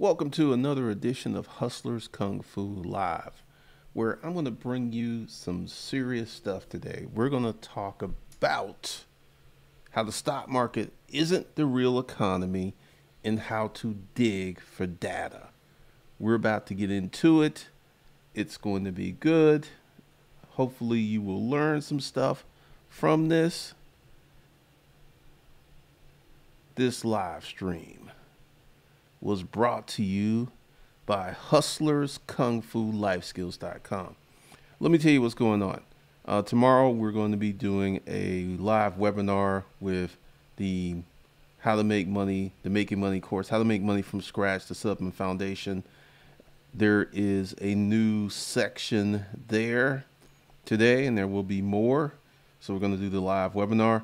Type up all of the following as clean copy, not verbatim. Welcome to another edition of Hustler's Kung Fu Live, where I'm going to bring you some serious stuff today. We're going to talk about how the stock market isn't the real economy and how to dig for data. We're about to get into it. It's going to be good. Hopefully you will learn some stuff from this live stream. Was brought to you by HustlersKungFuLifeSkills.com. Let me tell you what's going on. Tomorrow we're going to be doing a live webinar with the Making Money course, how to make money from scratch to set up a foundation. There is a new section there today, and there will be more. So we're going to do the live webinar.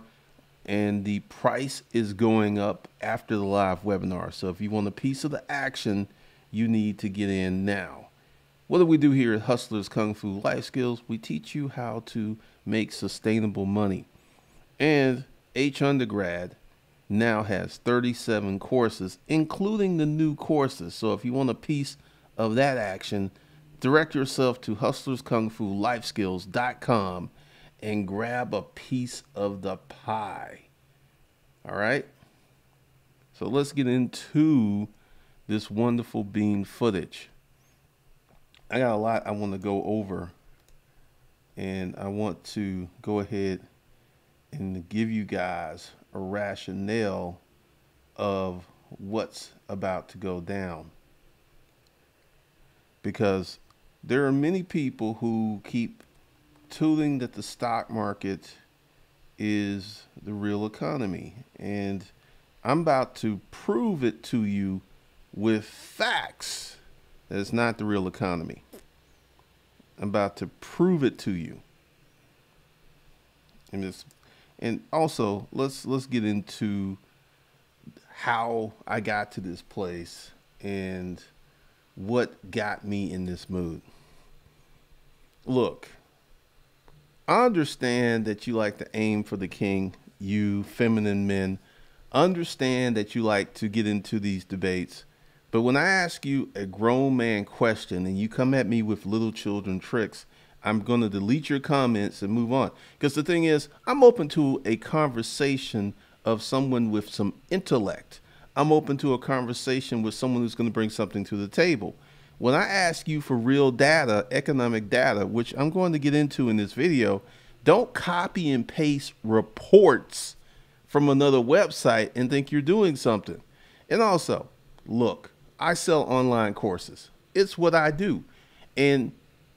And the price is going up after the live webinar. So if you want a piece of the action, you need to get in now. What do we do here at Hustler's Kung Fu Life Skills? We teach you how to make sustainable money. And H Undergrad now has 37 courses, including the new courses. So if you want a piece of that action, direct yourself to HustlersKungFuLifeSkills.com and grab a piece of the pie. All right. So let's get into this wonderful bean footage. I got a lot I want to go over, and I want to go ahead and give you guys a rationale of what's about to go down, because there are many people who keep tooling that the stock market is the real economy, and I'm about to prove it to you with facts that it's not the real economy. I'm about to prove it to you. And also let's get into how I got to this place and what got me in this mood. Look, I understand that you like to aim for the king, you feminine men. Understand that you like to get into these debates. But when I ask you a grown man question and you come at me with little children tricks, I'm going to delete your comments and move on. Because the thing is, I'm open to a conversation of someone with some intellect. I'm open to a conversation with someone who's going to bring something to the table. When I ask you for real data, economic data, which I'm going to get into in this video, don't copy and paste reports from another website and think you're doing something. And also, look, I sell online courses. It's what I do. And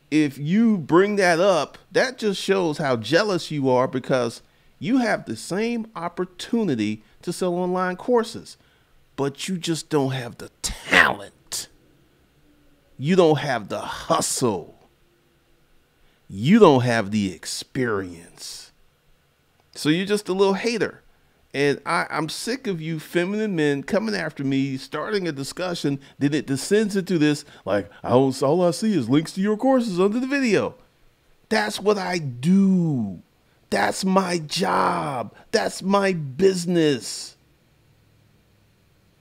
if you bring that up, that just shows how jealous you are, because you have the same opportunity to sell online courses, but you just don't have the talent. You don't have the hustle. You don't have the experience. So you're just a little hater. And I'm sick of you feminine men coming after me, starting a discussion. Then it descends into this, like, all I see is links to your courses under the video. That's what I do. That's my job. That's my business.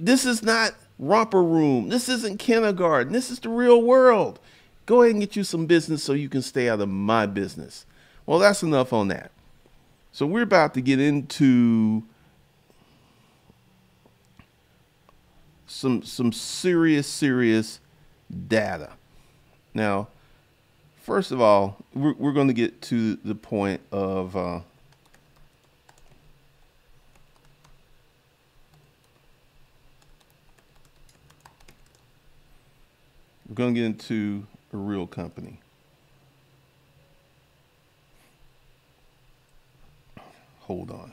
This is not romper room. This isn't kindergarten. This is the real world. Go ahead and get you some business so you can stay out of my business. Well, that's enough on that. So we're about to get into some serious data. Now, first of all, we're going to get to the point of we're going to get into a real company. Hold on.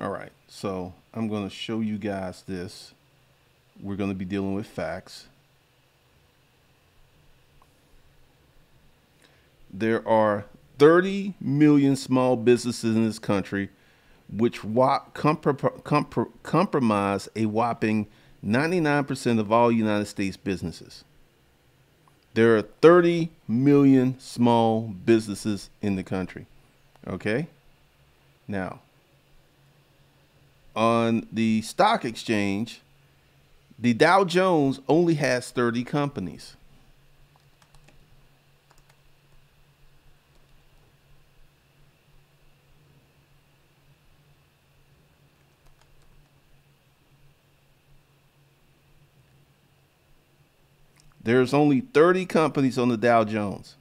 All right. So I'm going to show you guys this. We're going to be dealing with facts. There are 30 million small businesses in this country, which comprise a whopping 99% of all United States businesses. There are 30 million small businesses in the country. Okay? Now, on the stock exchange, the Dow Jones only has 30 companies. There's only 30 companies on the Dow Jones.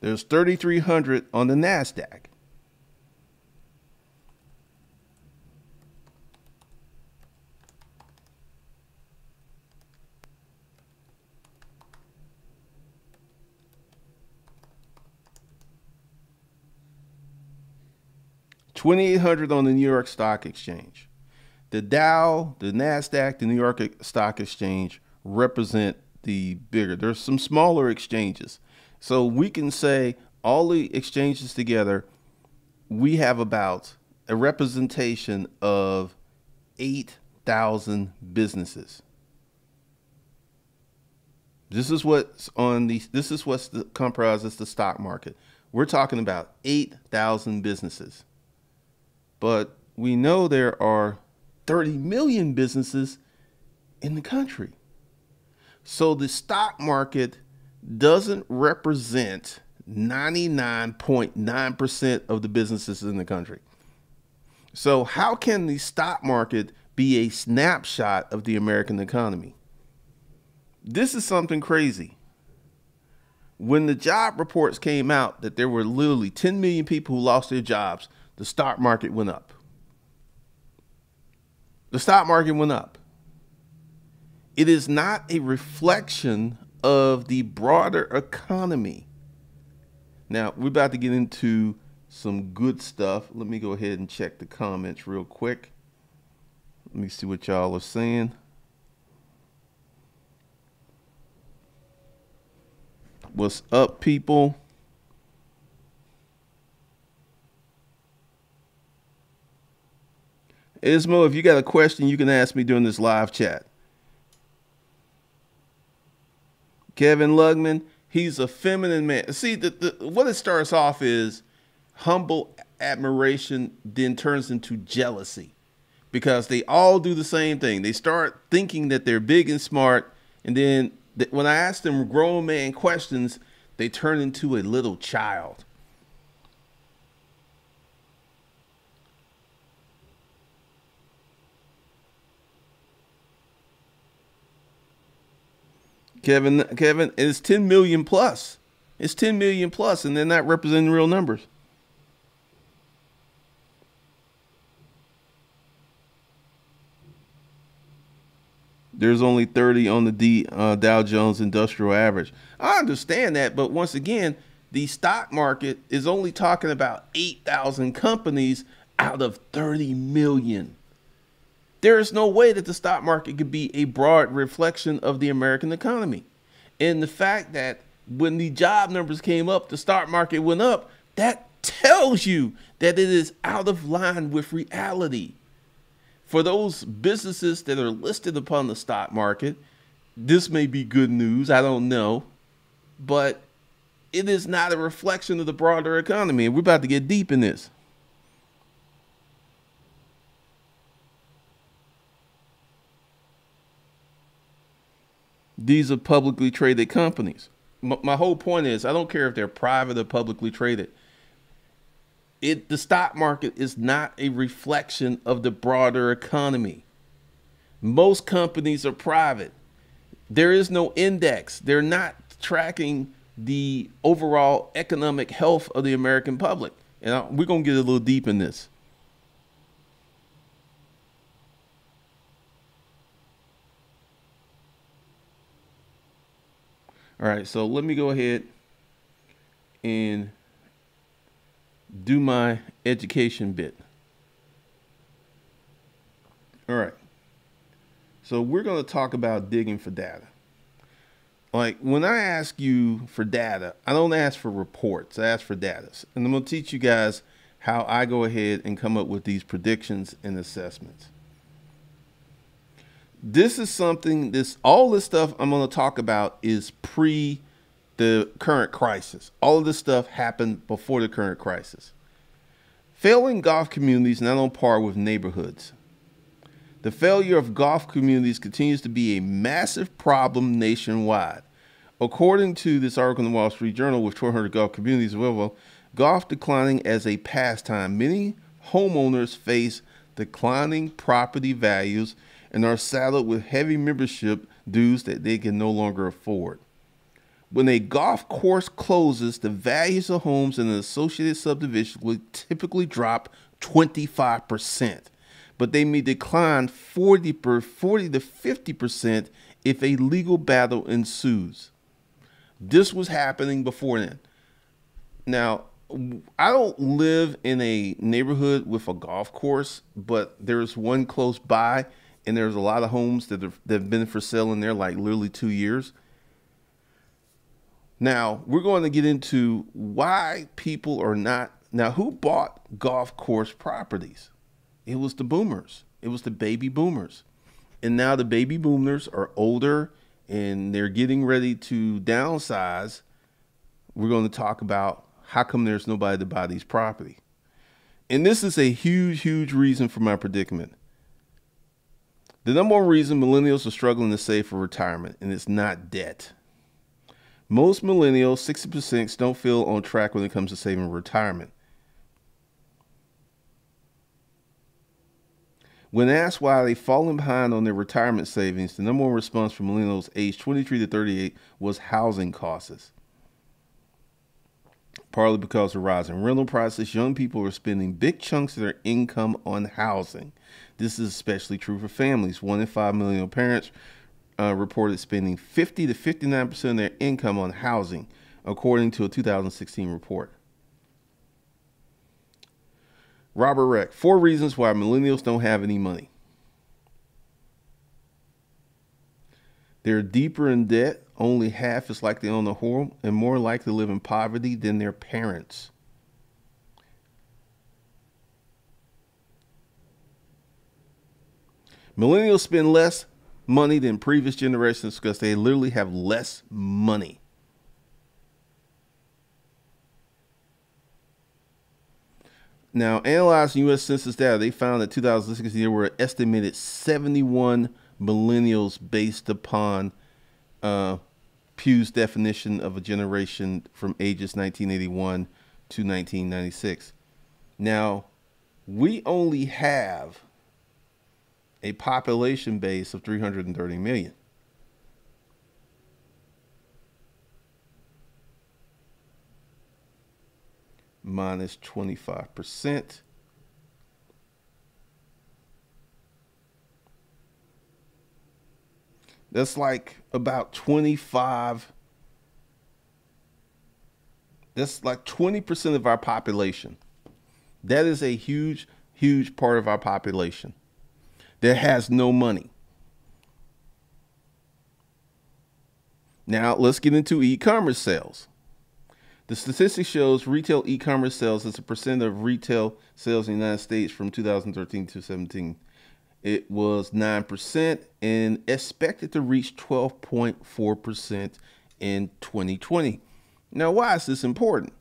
There's 3,300 on the NASDAQ. $2,800 on the New York Stock Exchange. The Dow, the NASDAQ, the New York Stock Exchange represent the bigger. There's some smaller exchanges. So we can say all the exchanges together, we have about a representation of 8,000 businesses. This is what's on the, this is what comprises the stock market. We're talking about 8,000 businesses. But we know there are 30 million businesses in the country. So the stock market doesn't represent 99.9% of the businesses in the country. So how can the stock market be a snapshot of the American economy? This is something crazy. When the job reports came out that there were literally 10 million people who lost their jobs, the stock market went up. The stock market went up. It is not a reflection of the broader economy. Now, we're about to get into some good stuff. Let me go ahead and check the comments real quick. Let me see what y'all are saying. What's up, people? Ismo, if you got a question, you can ask me during this live chat. Kevin Lugman, he's a feminine man. See, what it starts off is humble admiration, then turns into jealousy because they all do the same thing. They start thinking that they're big and smart, and then when I ask them grown man questions, they turn into a little child. Kevin, it's 10 million plus. It's 10 million plus, and they're not representing real numbers. There's only 30 on the Dow Jones Industrial Average. I understand that, but once again, the stock market is only talking about 8,000 companies out of 30 million. There is no way that the stock market could be a broad reflection of the American economy. And the fact that when the job numbers came up, the stock market went up, that tells you that it is out of line with reality. For those businesses that are listed upon the stock market, this may be good news, I don't know, but it is not a reflection of the broader economy. We're about to get deep in this. These are publicly traded companies. My whole point is, I don't care if they're private or publicly traded. The stock market is not a reflection of the broader economy. Most companies are private. There is no index. They're not tracking the overall economic health of the American public. And we're going to get a little deep in this. All right, so let me go ahead and do my education bit. All right, So we're going to talk about digging for data. Like when I ask you for data, I don't ask for reports, I ask for data. And I'm going to teach you guys how I go ahead and come up with these predictions and assessments. This is something, all this stuff I'm going to talk about is pre the current crisis. All of this stuff happened before the current crisis. Failing golf communities not on par with neighborhoods. The failure of golf communities continues to be a massive problem nationwide. According to this article in the Wall Street Journal with 1,200 golf communities in Webull, golf declining as a pastime. Many homeowners face declining property values and are saddled with heavy membership dues that they can no longer afford. When a golf course closes, the values of homes in an associated subdivision will typically drop 25%, but they may decline 40 to 50% if a legal battle ensues. This was happening before then. Now, I don't live in a neighborhood with a golf course, but there's one close by, and there's a lot of homes that have been for sale in there like literally 2 years. Now, we're going to get into why people are not. Now, who bought golf course properties? It was the boomers. It was the baby boomers. And now the baby boomers are older and they're getting ready to downsize. We're going to talk about how come there's nobody to buy these property. And this is a huge, huge reason for my predicament. The number one reason millennials are struggling to save for retirement, and it's not debt. Most millennials, 60%, don't feel on track when it comes to saving retirement. When asked why they've fallen behind on their retirement savings, the number one response from millennials aged 23 to 38 was housing costs. Partly because of rising rental prices, young people are spending big chunks of their income on housing. This is especially true for families. 1 in 5 millennial parents reported spending 50 to 59% of their income on housing, according to a 2016 report. Robert Reich, 4 reasons why millennials don't have any money. They're deeper in debt. Only half is likely to own a home and more likely to live in poverty than their parents. Millennials spend less money than previous generations because they literally have less money. Now, analyzing U.S. Census data, they found that 2016 there were an estimated 71 millennials based upon Pew's definition of a generation from ages 1981 to 1996. Now, we only have a population base of 330 million. Minus 25%. That's like about 25. That's like 20% of our population. That is a huge, huge part of our population that has no money. Now let's get into e-commerce sales. The statistic shows retail e-commerce sales as a percent of retail sales in the United States from 2013 to 17. It was 9% and expected to reach 12.4% in 2020. Now, why is this important?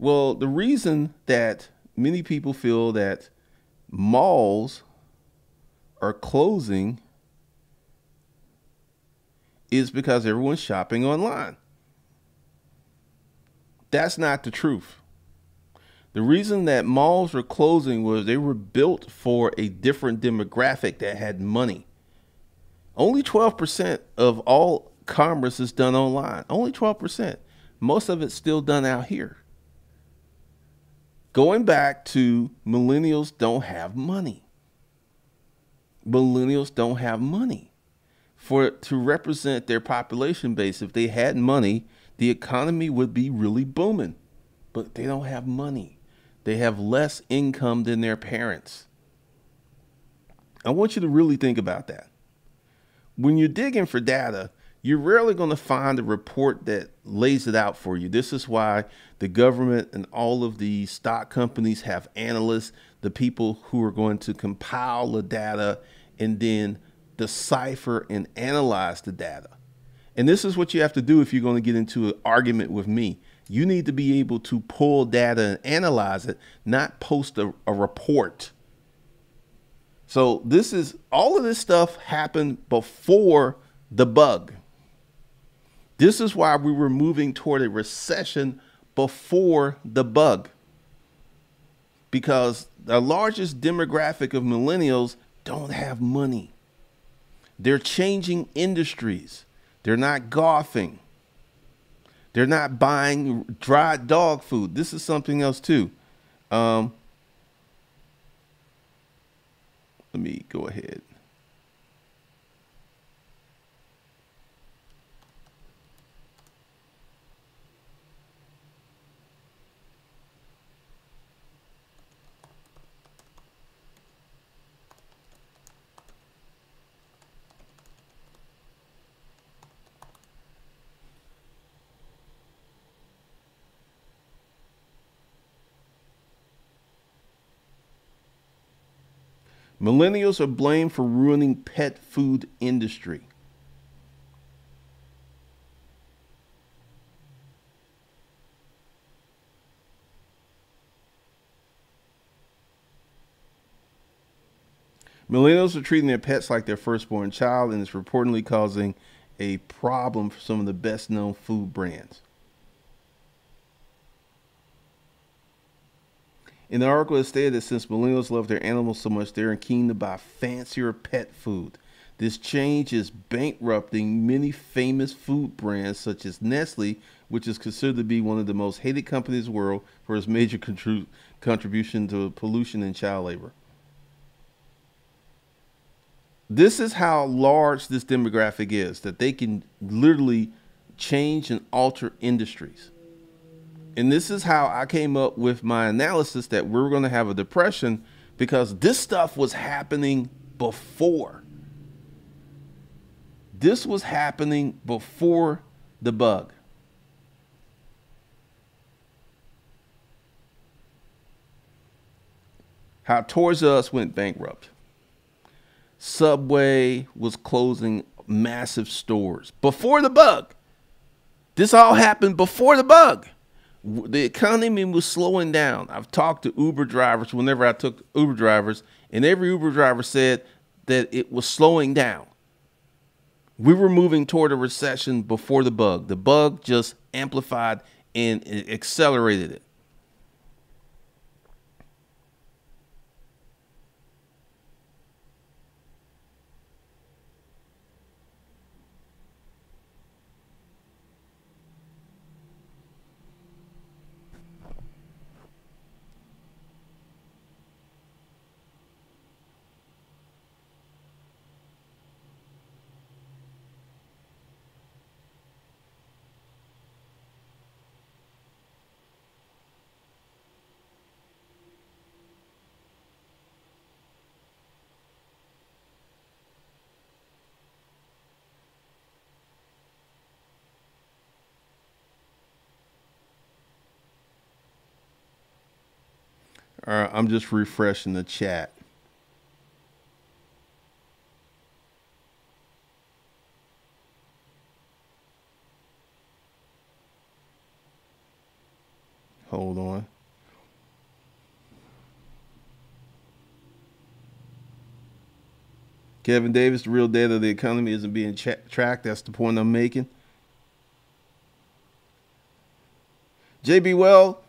Well, the reason that many people feel that malls are closing is because everyone's shopping online. That's not the truth. The reason that malls were closing was they were built for a different demographic that had money. Only 12% of all commerce is done online. Only 12%. Most of it's still done out here. Going back to millennials don't have money. Millennials don't have money to represent their population base. If they had money, the economy would be really booming, but they don't have money. They have less income than their parents. I want you to really think about that. when you're digging for data, you're rarely going to find a report that lays it out for you. This is why the government and all of the stock companies have analysts, the people who are going to compile the data and then decipher and analyze the data. And this is what you have to do if you're going to get into an argument with me. You need to be able to pull data and analyze it, not post a report. So this is, all of this stuff happened before the bug. This is why we were moving toward a recession before the bug, because the largest demographic of millennials don't have money. They're changing industries. They're not golfing. They're not buying dried dog food. This is something else too. Let me go ahead. Millennials are blamed for ruining pet food industry. Millennials are treating their pets like their firstborn child, and it's reportedly causing a problem for some of the best known food brands. In the article, it stated that since millennials love their animals so much, they're keen to buy fancier pet food. This change is bankrupting many famous food brands such as Nestle, which is considered to be one of the most hated companies in the world for its major contribution to pollution and child labor. This is how large this demographic is, that they can literally change and alter industries. And this is how I came up with my analysis that we're going to have a depression, because this stuff was happening before. This was happening before the bug. How Toys R Us went bankrupt. Subway was closing massive stores before the bug. This all happened before the bug. The economy was slowing down. I've talked to Uber drivers whenever I took Uber drivers, and every Uber driver said that it was slowing down. We were moving toward a recession before the bug. The bug just amplified and accelerated it. I'm just refreshing the chat. Hold on. Kevin Davis, the real data of the economy isn't being tracked. That's the point I'm making. J.B. Well,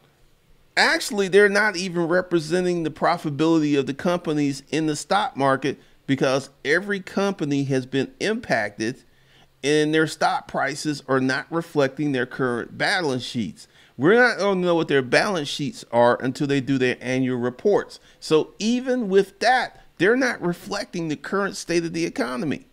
actually, they're not even representing the profitability of the companies in the stock market, because every company has been impacted and their stock prices are not reflecting their current balance sheets. We're not going to know what their balance sheets are until they do their annual reports. So even with that, they're not reflecting the current state of the economy.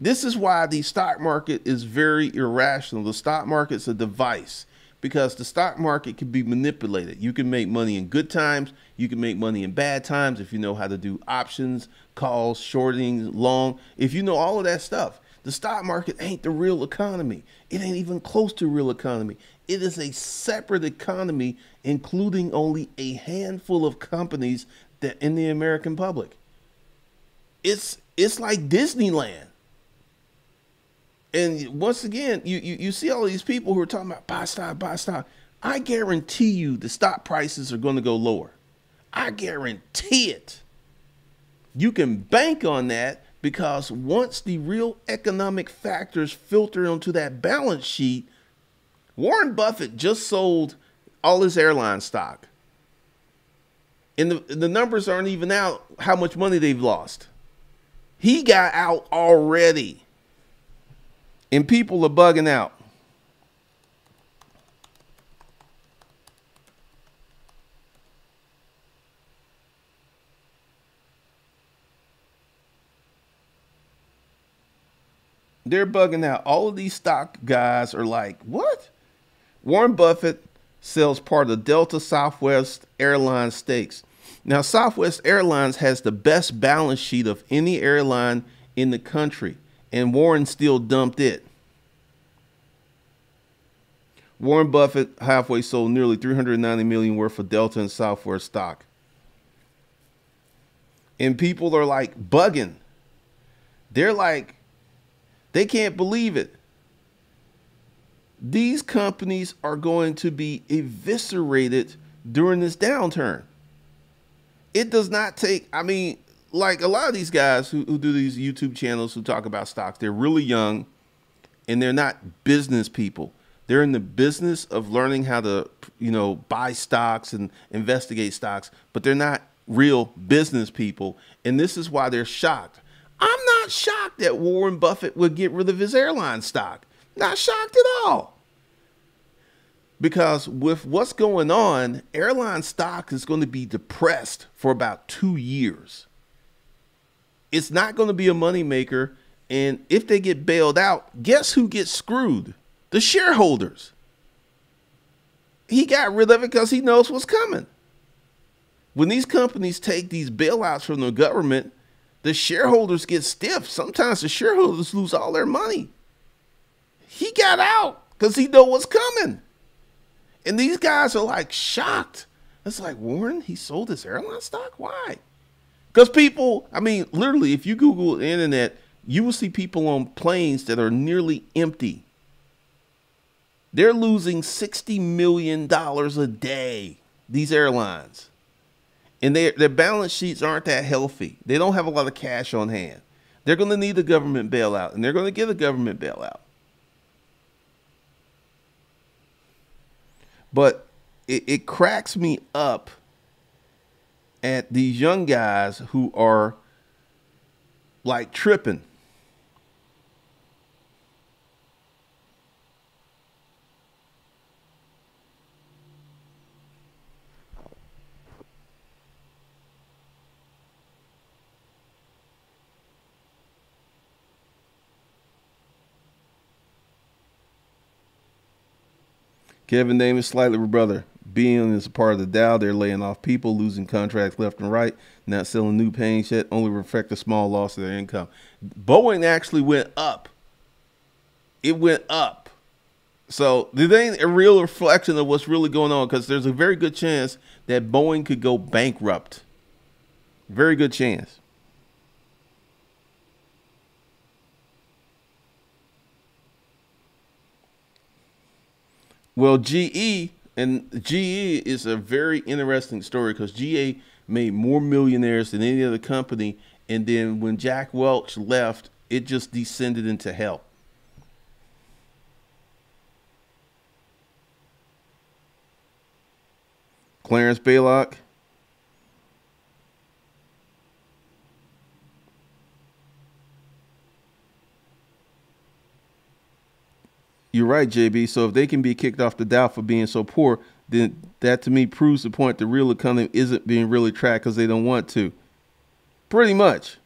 This is why the stock market is very irrational. The stock market's a device, because the stock market can be manipulated. You can make money in good times. You can make money in bad times if you know how to do options, calls, shorting, long. If you know all of that stuff, the stock market ain't the real economy. It ain't even close to real economy. It is a separate economy, including only a handful of companies that in the American public. It's like Disneyland. And once again, you see all these people who are talking about buy stock, buy stock. I guarantee you the stock prices are going to go lower. I guarantee it. You can bank on that, because once the real economic factors filter onto that balance sheet, Warren Buffett just sold all his airline stock. And the numbers aren't even out how much money they've lost. He got out already. And people are bugging out. They're bugging out. All of these stock guys are like, what? Warren Buffett sells part of Delta Southwest Airlines stakes. Now, Southwest Airlines has the best balance sheet of any airline in the country. And Warren still dumped it. Warren Buffett halfway sold nearly $390 million worth of Delta and Southwest stock. And people are like bugging. They're like, they can't believe it. These companies are going to be eviscerated during this downturn. It does not take, I mean, like a lot of these guys who do these YouTube channels who talk about stocks, they're really young and they're not business people. They're in the business of learning how to, you know, buy stocks and investigate stocks, but they're not real business people. And this is why they're shocked. I'm not shocked that Warren Buffett would get rid of his airline stock. Not shocked at all. Because with what's going on, airline stock is going to be depressed for about 2 years. It's not going to be a moneymaker. And if they get bailed out, guess who gets screwed? The shareholders. He got rid of it because he knows what's coming. When these companies take these bailouts from the government, the shareholders get stiff. Sometimes the shareholders lose all their money. He got out because he knows what's coming. And these guys are like shocked. It's like, Warren, he sold his airline stock? Why? Because people, I mean, literally, if you Google the internet, you will see people on planes that are nearly empty. They're losing $60 million a day, these airlines. And their balance sheets aren't that healthy. They don't have a lot of cash on hand. They're going to need a government bailout, and they're going to get a government bailout. But it cracks me up at these young guys who are like tripping. Kevin Davis, slightly brother. Being is a part of the Dow, they're laying off people, losing contracts left and right, not selling new paying shit, only reflect a small loss of their income. Boeing actually went up. It went up. So this ain't a real reflection of what's really going on, because there's a very good chance that Boeing could go bankrupt. Very good chance. Well, GE... And GE is a very interesting story, because GE made more millionaires than any other company. And then when Jack Welch left, it just descended into hell. Clarence Baylock. You're right, JB. So if they can be kicked off the Dow for being so poor, then that to me proves the point the real economy isn't being really tracked because they don't want to. Pretty much.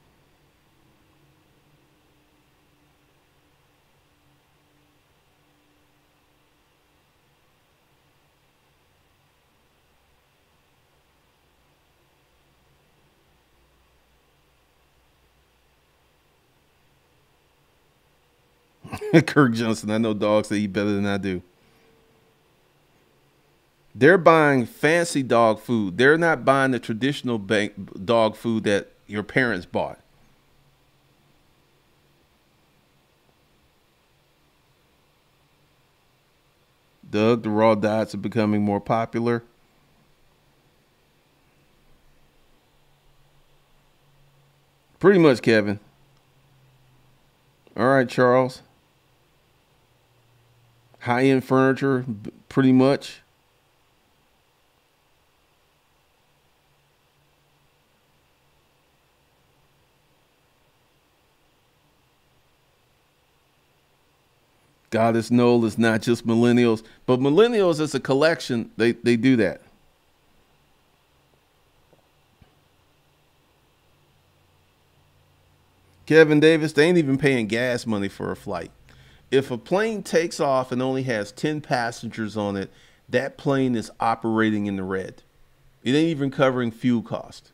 Kirk Johnson, I know dogs that eat better than I do. They're buying fancy dog food. They're not buying the traditional dog food that your parents bought. Doug, the raw diets are becoming more popular. Pretty much, Kevin. All right, Charles. High-end furniture, pretty much. Goddess Noel is not just millennials, but millennials as a collection, they do that. Kevin Davis, they ain't even paying gas money for a flight. If a plane takes off and only has 10 passengers on it, that plane is operating in the red. It ain't even covering fuel cost.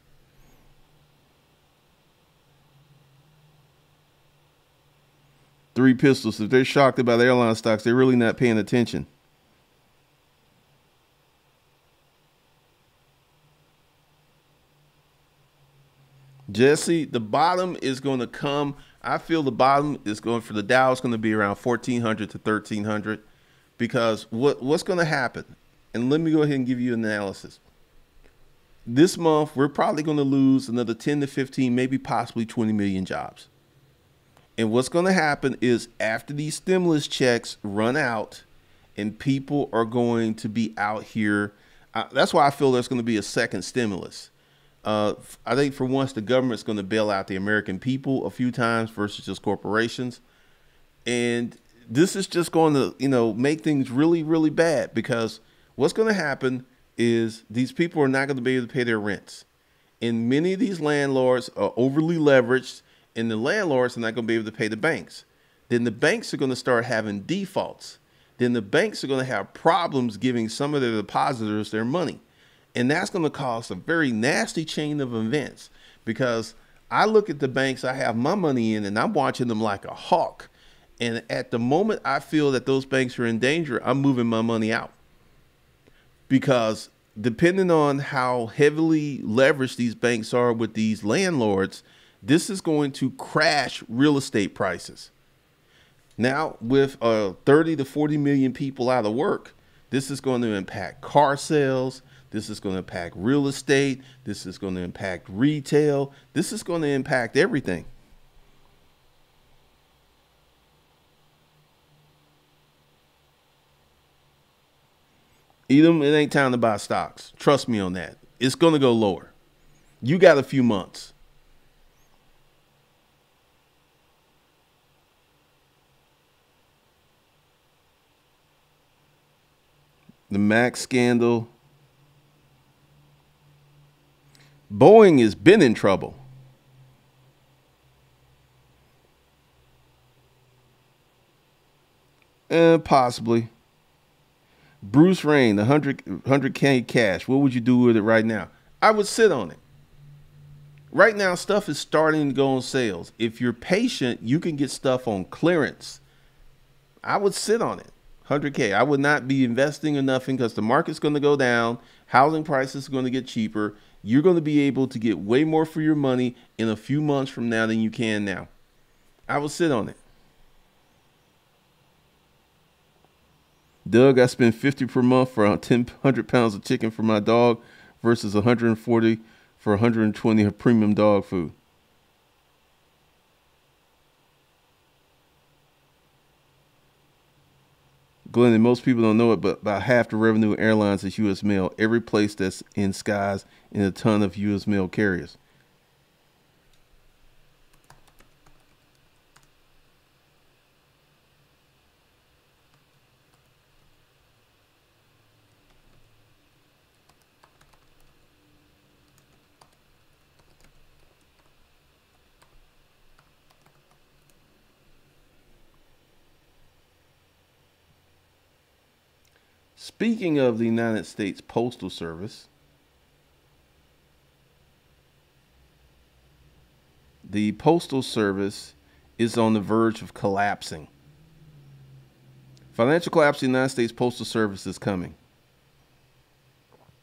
Three pistols. If they're shocked about airline stocks, they're really not paying attention. Jesse, the bottom is going to come. I feel the bottom is going for the Dow. It's going to be around 1,400 to 1,300 because what's going to happen? And let me go ahead and give you an analysis. This month, we're probably going to lose another 10 to 15, maybe possibly 20 million jobs. And what's going to happen is after these stimulus checks run out and people are going to be out here. That's why I feel there's going to be a second stimulus. I think for once, the government's going to bail out the American people a few times versus just corporations. And this is just going to, you know, make things really, really bad because what's going to happen is these people are not going to be able to pay their rents. And many of these landlords are overly leveraged. And the landlords are not going to be able to pay the banks. Then the banks are going to start having defaults. Then the banks are going to have problems giving some of their depositors their money. And that's going to cause a very nasty chain of events because I look at the banks I have my money in and I'm watching them like a hawk. And at the moment I feel that those banks are in danger, I'm moving my money out because depending on how heavily leveraged these banks are with these landlords, this is going to crash real estate prices. Now, with 30 to 40 million people out of work, this is going to impact car sales. This is going to impact real estate. This is going to impact retail. This is going to impact everything. Edom, it ain't time to buy stocks. Trust me on that. It's going to go lower. You got a few months. The Mac scandal. Boeing has been in trouble. Possibly. Bruce Rain, 100K cash. What would you do with it right now? I would sit on it. Right now, stuff is starting to go on sales. If you're patient, you can get stuff on clearance. I would sit on it. 100K. I would not be investing in nothing because the market's going to go down. Housing prices are going to get cheaper. You're going to be able to get way more for your money in a few months from now than you can now. I will sit on it. Doug, I spend $50 per month for 100 pounds of chicken for my dog versus 140 for 120 of premium dog food. Glenn, and most people don't know it, but about half the revenue of airlines is U.S. mail. Every place that's in skies and a ton of U.S. mail carriers. Speaking of the United States Postal Service, the Postal Service is on the verge of collapsing. Financial collapse of the United States Postal Service is coming.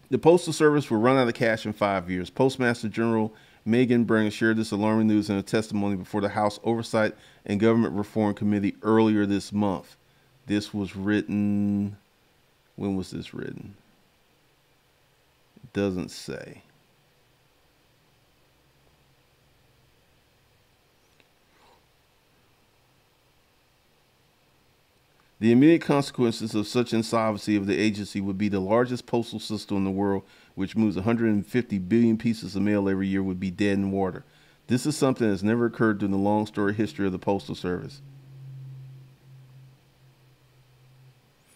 The Postal Service will run out of cash in 5 years. Postmaster General Megan Brennan shared this alarming news in a testimony before the House Oversight and Government Reform Committee earlier this month. This was written... When was this written? It doesn't say. The immediate consequences of such insolvency of the agency would be the largest postal system in the world, which moves 150 billion pieces of mail every year, would be dead in water. This is something that's never occurred during the long storied history of the Postal Service.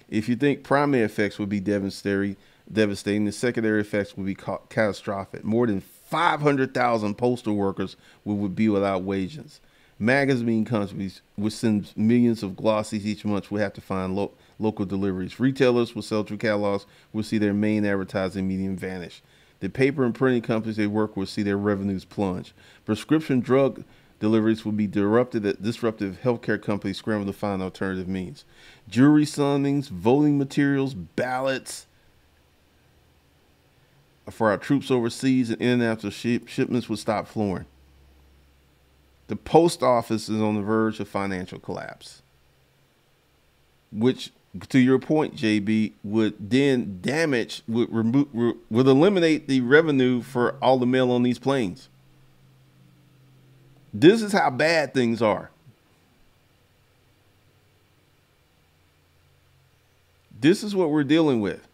If you think primary effects would be devastating, the secondary effects would be catastrophic. More than 500,000 postal workers would be without wages. Magazine companies, which send millions of glossies each month, will have to find local deliveries. Retailers will sell through catalogs, will see their main advertising medium vanish. The paper and printing companies they work with see their revenues plunge. Prescription drug deliveries will be disrupted at disruptive healthcare companies scramble to find alternative means. Jury summons, voting materials, ballots for our troops overseas, and international shipments will stop flowing. The post office is on the verge of financial collapse, which, to your point, JB, would then damage, would eliminate the revenue for all the mail on these planes. This is how bad things are. This is what we're dealing with.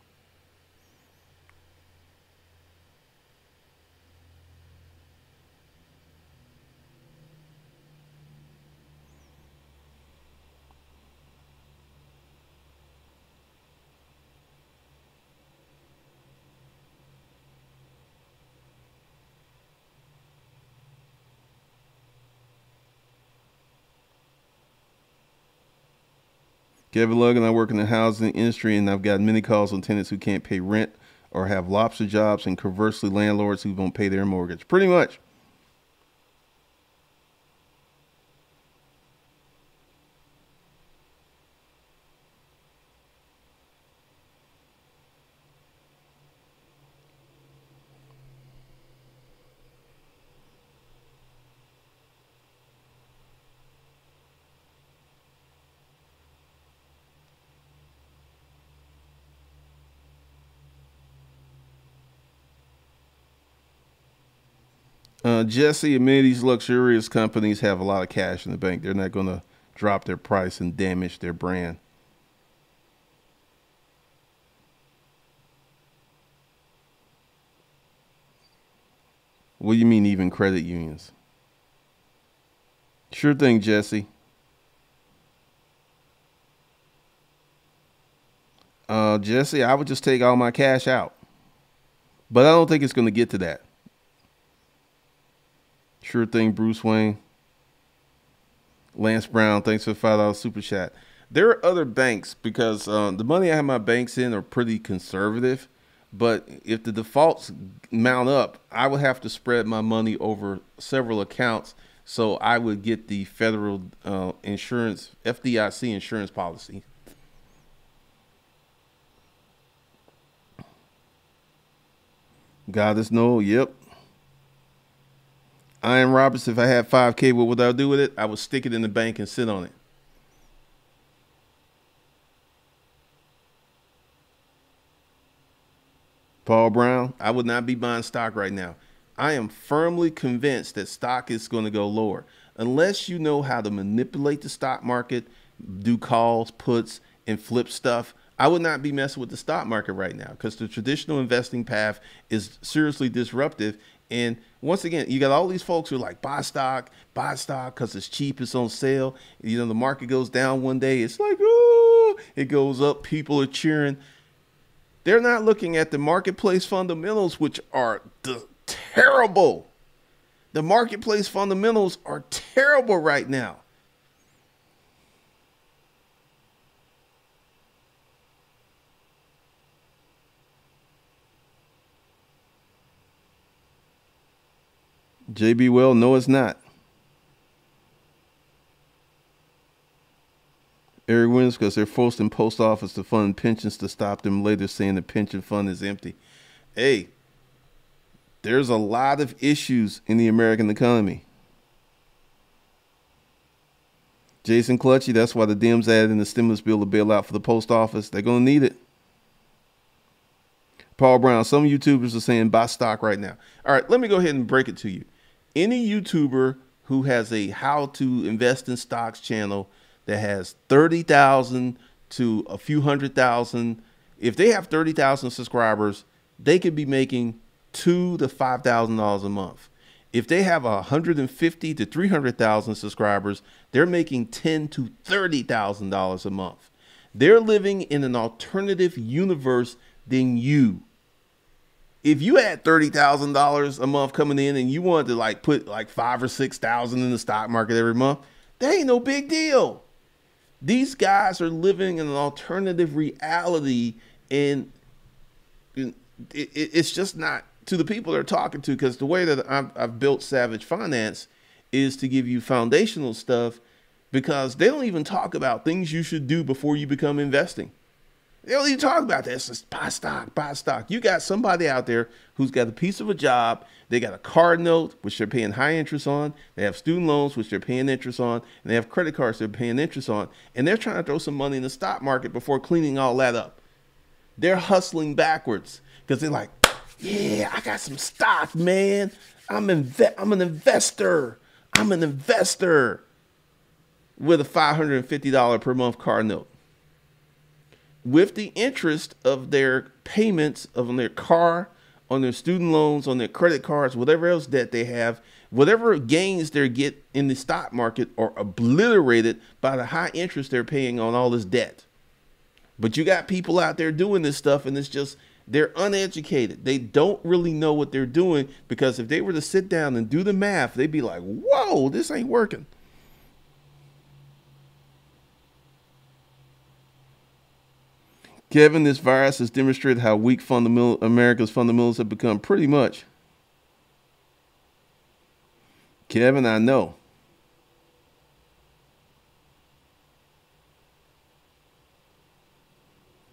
Kevin Lug and I work in the housing industry, and I've got many calls on tenants who can't pay rent or have lobster jobs, and conversely landlords who won't pay their mortgage. Pretty much. Jesse, many of these luxurious companies have a lot of cash in the bank. They're not going to drop their price and damage their brand. What do you mean even credit unions? Sure thing, Jesse. Jesse, I would just take all my cash out. But I don't think it's going to get to that. Sure thing, Bruce Wayne. Lance Brown, thanks for the $5 super chat. There are other banks, because the money I have my banks in are pretty conservative, but if the defaults mount up, I would have to spread my money over several accounts, so I would get the federal insurance, FDIC insurance policy. God is no, yep. I am Robertson. If I had 5K, what would I do with it? I would stick it in the bank and sit on it. Paul Brown, I would not be buying stock right now. I am firmly convinced that stock is going to go lower. Unless you know how to manipulate the stock market, do calls, puts, and flip stuff, I would not be messing with the stock market right now, because the traditional investing path is seriously disruptive. And once again, you got all these folks who are like, buy stock because it's cheap, it's on sale. You know, the market goes down one day, it's like, oh, it goes up. People are cheering. They're not looking at the marketplace fundamentals, which are terrible. The marketplace fundamentals are terrible right now. JB Well, no, it's not. Eric Williams, because they're forcing post office to fund pensions to stop them later saying the pension fund is empty. Hey, there's a lot of issues in the American economy. Jason Clutchy, that's why the Dems added in the stimulus bill to bail out for the post office. They're going to need it. Paul Brown, some YouTubers are saying buy stock right now. All right, let me go ahead and break it to you. Any YouTuber who has a how to invest in stocks channel that has 30,000 to a few hundred thousand, if they have 30,000 subscribers, they could be making $2,000 to $5,000 a month. If they have 150 to 300,000 subscribers, they're making $10,000 to $30,000 a month. They're living in an alternative universe than you. If you had $30,000 a month coming in and you wanted to like put like $5,000 or $6,000 in the stock market every month, that ain't no big deal. These guys are living in an alternative reality, and it's just not to the people they're talking to, because the way that I've built Savage Finance is to give you foundational stuff, because they don't even talk about things you should do before you become investing. They don't even talk about that. It's just buy stock, buy stock. You got somebody out there who's got a piece of a job. They got a car note, which they're paying high interest on. They have student loans, which they're paying interest on. And they have credit cards they're paying interest on. And they're trying to throw some money in the stock market before cleaning all that up. They're hustling backwards because they're like, yeah, I got some stock, man. I'm an investor. I'm an investor with a $550 per month car note. With the interest of their payments on their car, on their student loans, on their credit cards, whatever else debt they have, whatever gains they get in the stock market are obliterated by the high interest they're paying on all this debt. But you got people out there doing this stuff, and it's just, they're uneducated. They don't really know what they're doing, because if they were to sit down and do the math, they'd be like, whoa, this ain't working. Kevin, this virus has demonstrated how weak America's fundamentals have become, pretty much. Kevin, I know.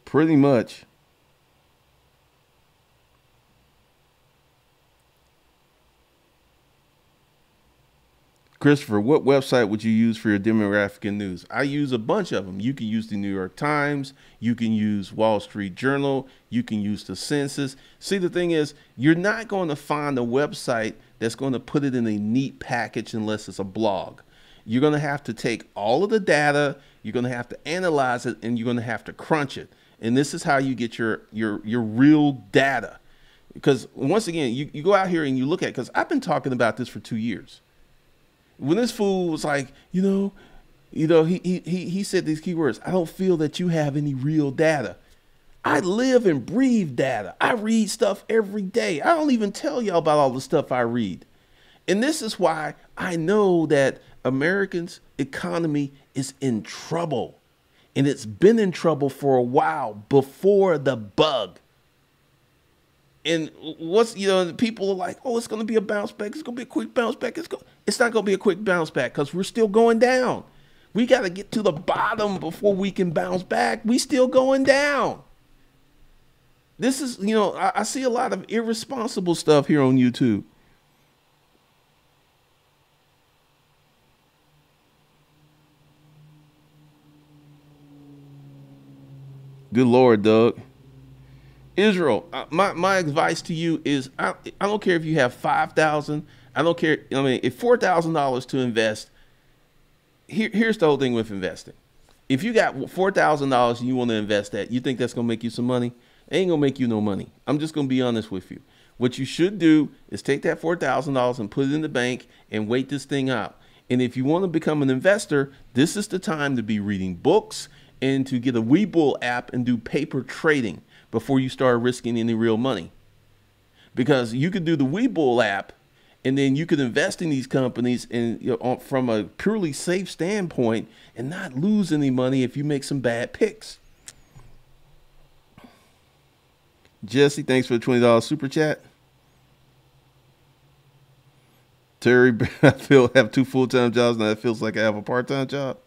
Pretty much. Christopher, what website would you use for your demographic news? I use a bunch of them. You can use the New York Times. You can use Wall Street Journal. You can use the Census. See, the thing is, you're not going to find a website that's going to put it in a neat package unless it's a blog. You're going to have to take all of the data. You're going to have to analyze it, and you're going to have to crunch it. And this is how you get your real data. Because once again, you go out here and you look at it, because I've been talking about this for 2 years. When this fool was like, he said these key words, I don't feel that you have any real data. I live and breathe data. I read stuff every day. I don't even tell y'all about all the stuff I read. And this is why I know that America's economy is in trouble. And it's been in trouble for a while before the bug. And what's, people are like, oh, it's going to be a bounce back. It's going to be a quick bounce back. It's not going to be a quick bounce back, because we're still going down. We got to get to the bottom before we can bounce back. We still going down. This is, I see a lot of irresponsible stuff here on YouTube. Good Lord, Doug. Israel, my advice to you is I don't care if you have $5,000. I don't care. I mean, if $4,000 to invest, here's the whole thing with investing. If you got $4,000 and you want to invest that, you think that's going to make you some money? It ain't going to make you no money. I'm just going to be honest with you. What you should do is take that $4,000 and put it in the bank and wait this thing out. And if you want to become an investor, this is the time to be reading books and to get a Webull app and do paper trading before you start risking any real money. Because you could do the Webull app, and then you could invest in these companies and from a purely safe standpoint and not lose any money if you make some bad picks. Jesse, thanks for the $20 super chat. Terry, I have 2 full-time jobs, and that feels like I have a part-time job.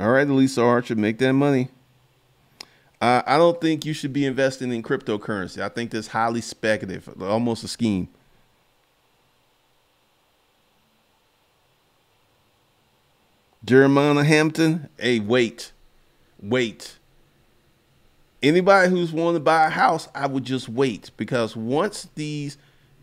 All right, Lisa Archer, make that money. I don't think you should be investing in cryptocurrency. I think that's highly speculative, almost a scheme. Jeremiah Hampton, hey, wait. Anybody who's wanting to buy a house, I would just wait, because once these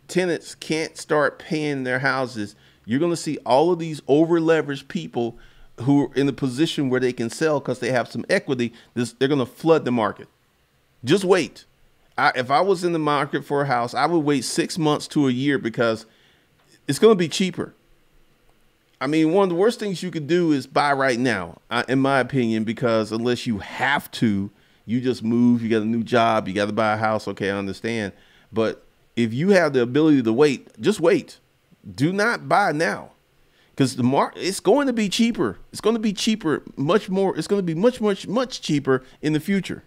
tenants can't start paying their houses, you're going to see all of these over-leveraged people who are in the position where they can sell because they have some equity. They're going to flood the market. Just wait. If I was in the market for a house, I would wait 6 months to a year, because it's going to be cheaper. I mean, one of the worst things you could do is buy right now, in my opinion, because unless you have to, you just move, you got a new job, you got to buy a house. Okay, I understand. But if you have the ability to wait, just wait. Do not buy now, because the market, it's going to be cheaper. It's going to be cheaper, much more. It's going to be much, much, much cheaper in the future.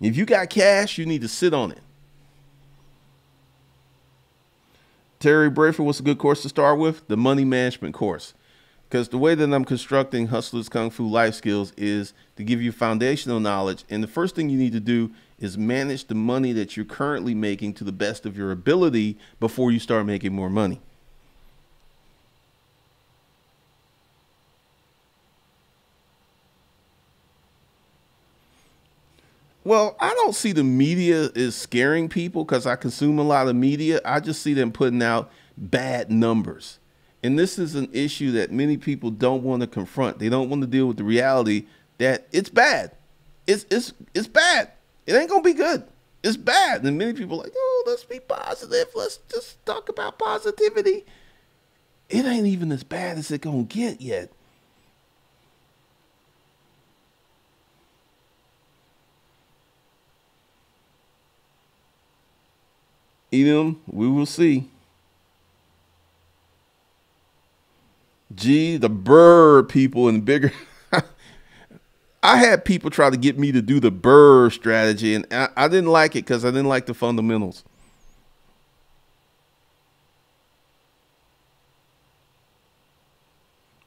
If you got cash, you need to sit on it. Terry Brayford, what's a good course to start with? The money management course. Because the way that I'm constructing Hustler's Kung Fu Life Skills is to give you foundational knowledge. And the first thing you need to do is manage the money that you're currently making to the best of your ability before you start making more money. Well, I don't see the media is scaring people, because I consume a lot of media. I just see them putting out bad numbers. And this is an issue that many people don't want to confront. They don't want to deal with the reality that it's bad. It's bad. It ain't going to be good. It's bad. And many people are like, oh, let's be positive. Let's just talk about positivity. It ain't even as bad as it's going to get yet. Edom, we will see. Gee, the burr people and bigger. I had people try to get me to do the burr strategy, and I didn't like it because I didn't like the fundamentals.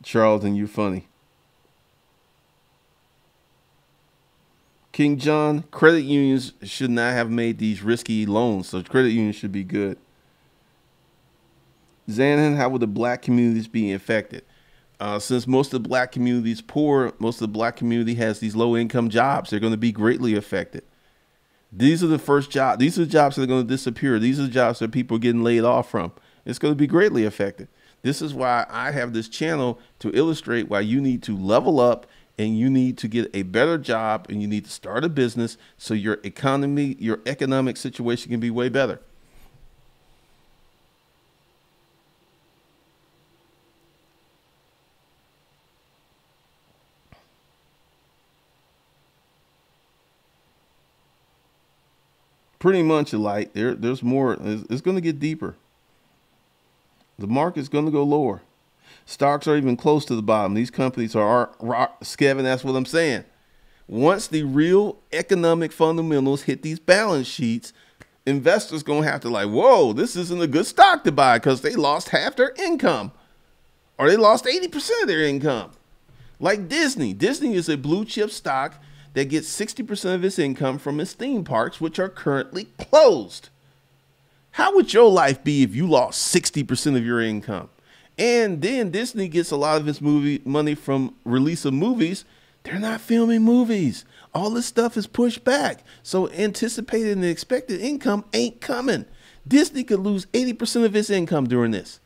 Charlton, you're funny. King John, credit unions should not have made these risky loans, so credit unions should be good. Zanin, how would the black communities be affected? Since most of the black community is poor, most of the black community has these low income jobs. They're going to be greatly affected. These are the first jobs. These are the jobs that are going to disappear. These are the jobs that people are getting laid off from. It's going to be greatly affected. This is why I have this channel, to illustrate why you need to level up and you need to get a better job and you need to start a business so your economic situation can be way better. Pretty much alike. There's more. It's going to get deeper. The market's going to go lower. Stocks are even close to the bottom. These companies are Kevin, that's what I'm saying. Once the real economic fundamentals hit these balance sheets, investors going to have to like, whoa, this isn't a good stock to buy, because they lost half their income, or they lost 80% of their income. Like Disney. Disney is a blue chip stock that gets 60% of its income from its theme parks, which are currently closed. How would your life be if you lost 60% of your income? And then Disney gets a lot of its movie money from release of movies. They're not filming movies. All this stuff is pushed back. So anticipated and expected income ain't coming. Disney could lose 80% of its income during this.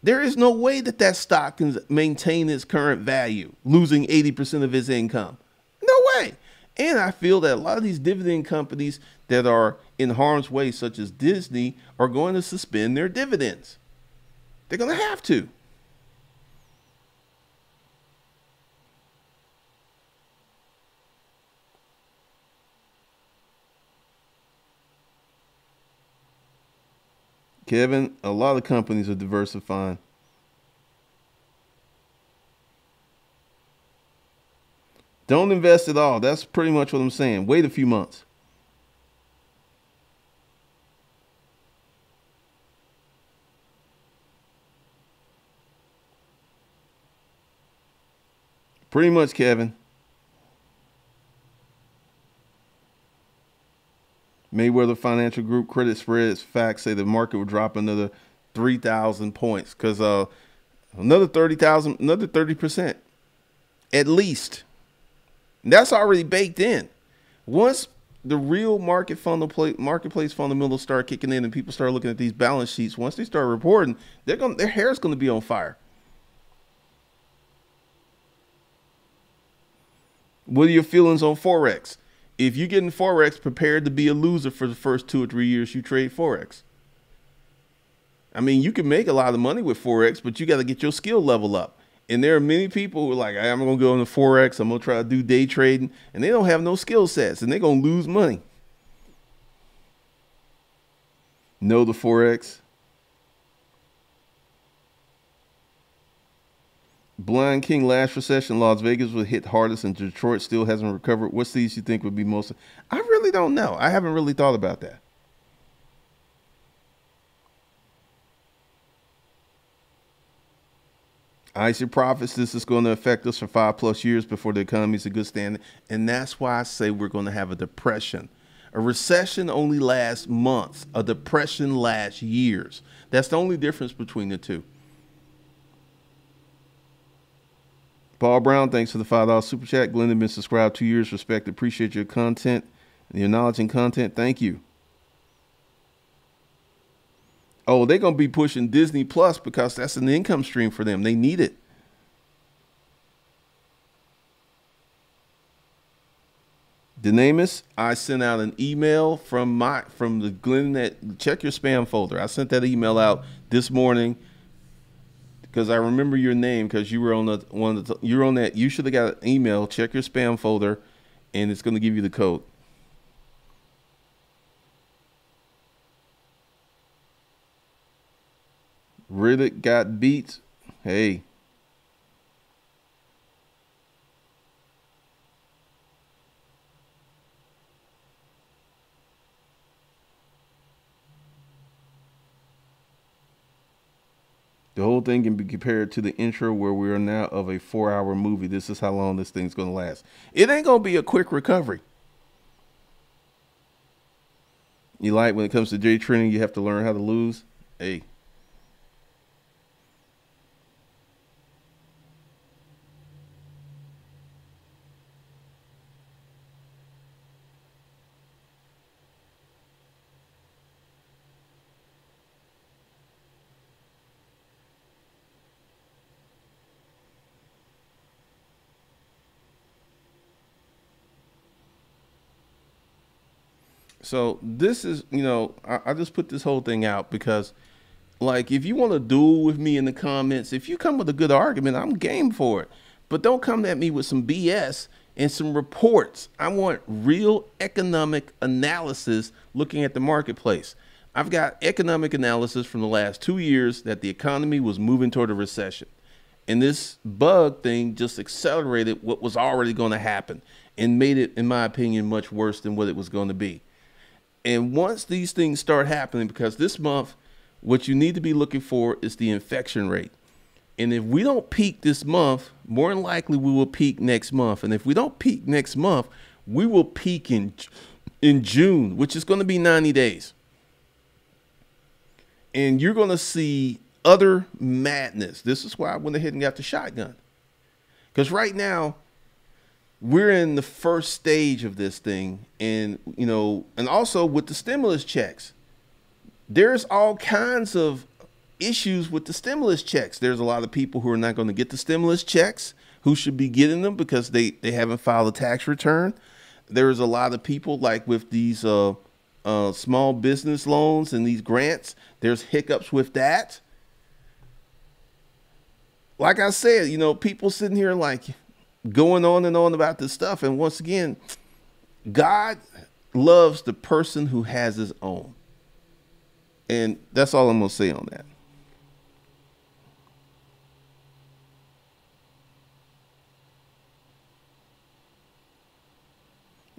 There is no way that that stock can maintain its current value, losing 80% of its income. No way. And I feel that a lot of these dividend companies that are in harm's way, such as Disney, are going to suspend their dividends. They're going to have to. Kevin, a lot of companies are diversifying. Don't invest at all. That's pretty much what I'm saying. Wait a few months. Pretty much, Kevin. Mayweather Financial Group credit spreads facts say the market will drop another 3,000 points because another 30,000, another 30% at least. And that's already baked in. Once the real marketplace fundamentals start kicking in and people start looking at these balance sheets, once they start reporting, they're going, their hair's going to be on fire. What are your feelings on Forex? If you're getting Forex, prepared to be a loser for the first 2 or 3 years you trade Forex. I mean, you can make a lot of money with Forex, but you got to get your skill level up. And there are many people who are like, I'm going to go into Forex, I'm going to try to do day trading, and they don't have no skill sets, and they're going to lose money. Know the Forex. Blind King, last recession, Las Vegas was hit hardest and Detroit still hasn't recovered. What cities you think would be most? I really don't know. I haven't really thought about that. Icy profits, this is going to affect us for 5+ years before the economy is a good standing. And that's why I say we're going to have a depression. A recession only lasts months. A depression lasts years. That's the only difference between the two. Paul Brown, thanks for the $5 super chat. Glenda, been subscribed 2 years. Respect, appreciate your content and your knowledge and content. Thank you. Oh, they're going to be pushing Disney Plus because that's an income stream for them. They need it. Dynamis, I sent out an email from the Glenn that, check your spam folder. I sent that email out this morning. Because I remember your name, because you were on the one of the, you're on that. You should have got an email. Check your spam folder, and it's going to give you the code. Riddick got beat. Hey. The whole thing can be compared to the intro where we are now of a 4-hour movie. This is how long this thing's going to last. It ain't going to be a quick recovery. You like when it comes to day trading, you have to learn how to lose. Hey. So this is, you know, I just put this whole thing out because, like, if you want to duel with me in the comments, if you come with a good argument, I'm game for it. But don't come at me with some BS and some reports. I want real economic analysis looking at the marketplace. I've got economic analysis from the last 2 years that the economy was moving toward a recession. And this bug thing just accelerated what was already going to happen and made it, in my opinion, much worse than what it was going to be. And once these things start happening, because this month, what you need to be looking for is the infection rate. And if we don't peak this month, more than likely we will peak next month. And if we don't peak next month, we will peak in June, which is going to be 90 days. And you're going to see utter madness. This is why I went ahead and got the shotgun. Because right now, we're in the first stage of this thing. And, you know, and also with the stimulus checks, there's all kinds of issues with the stimulus checks. There's a lot of people who are not going to get the stimulus checks, who should be getting them because they haven't filed a tax return. There's a lot of people like with these small business loans and these grants. There's hiccups with that. Like I said, you know, people sitting here like, going on and on about this stuff. And once again, God loves the person who has his own. And that's all I'm going to say on that.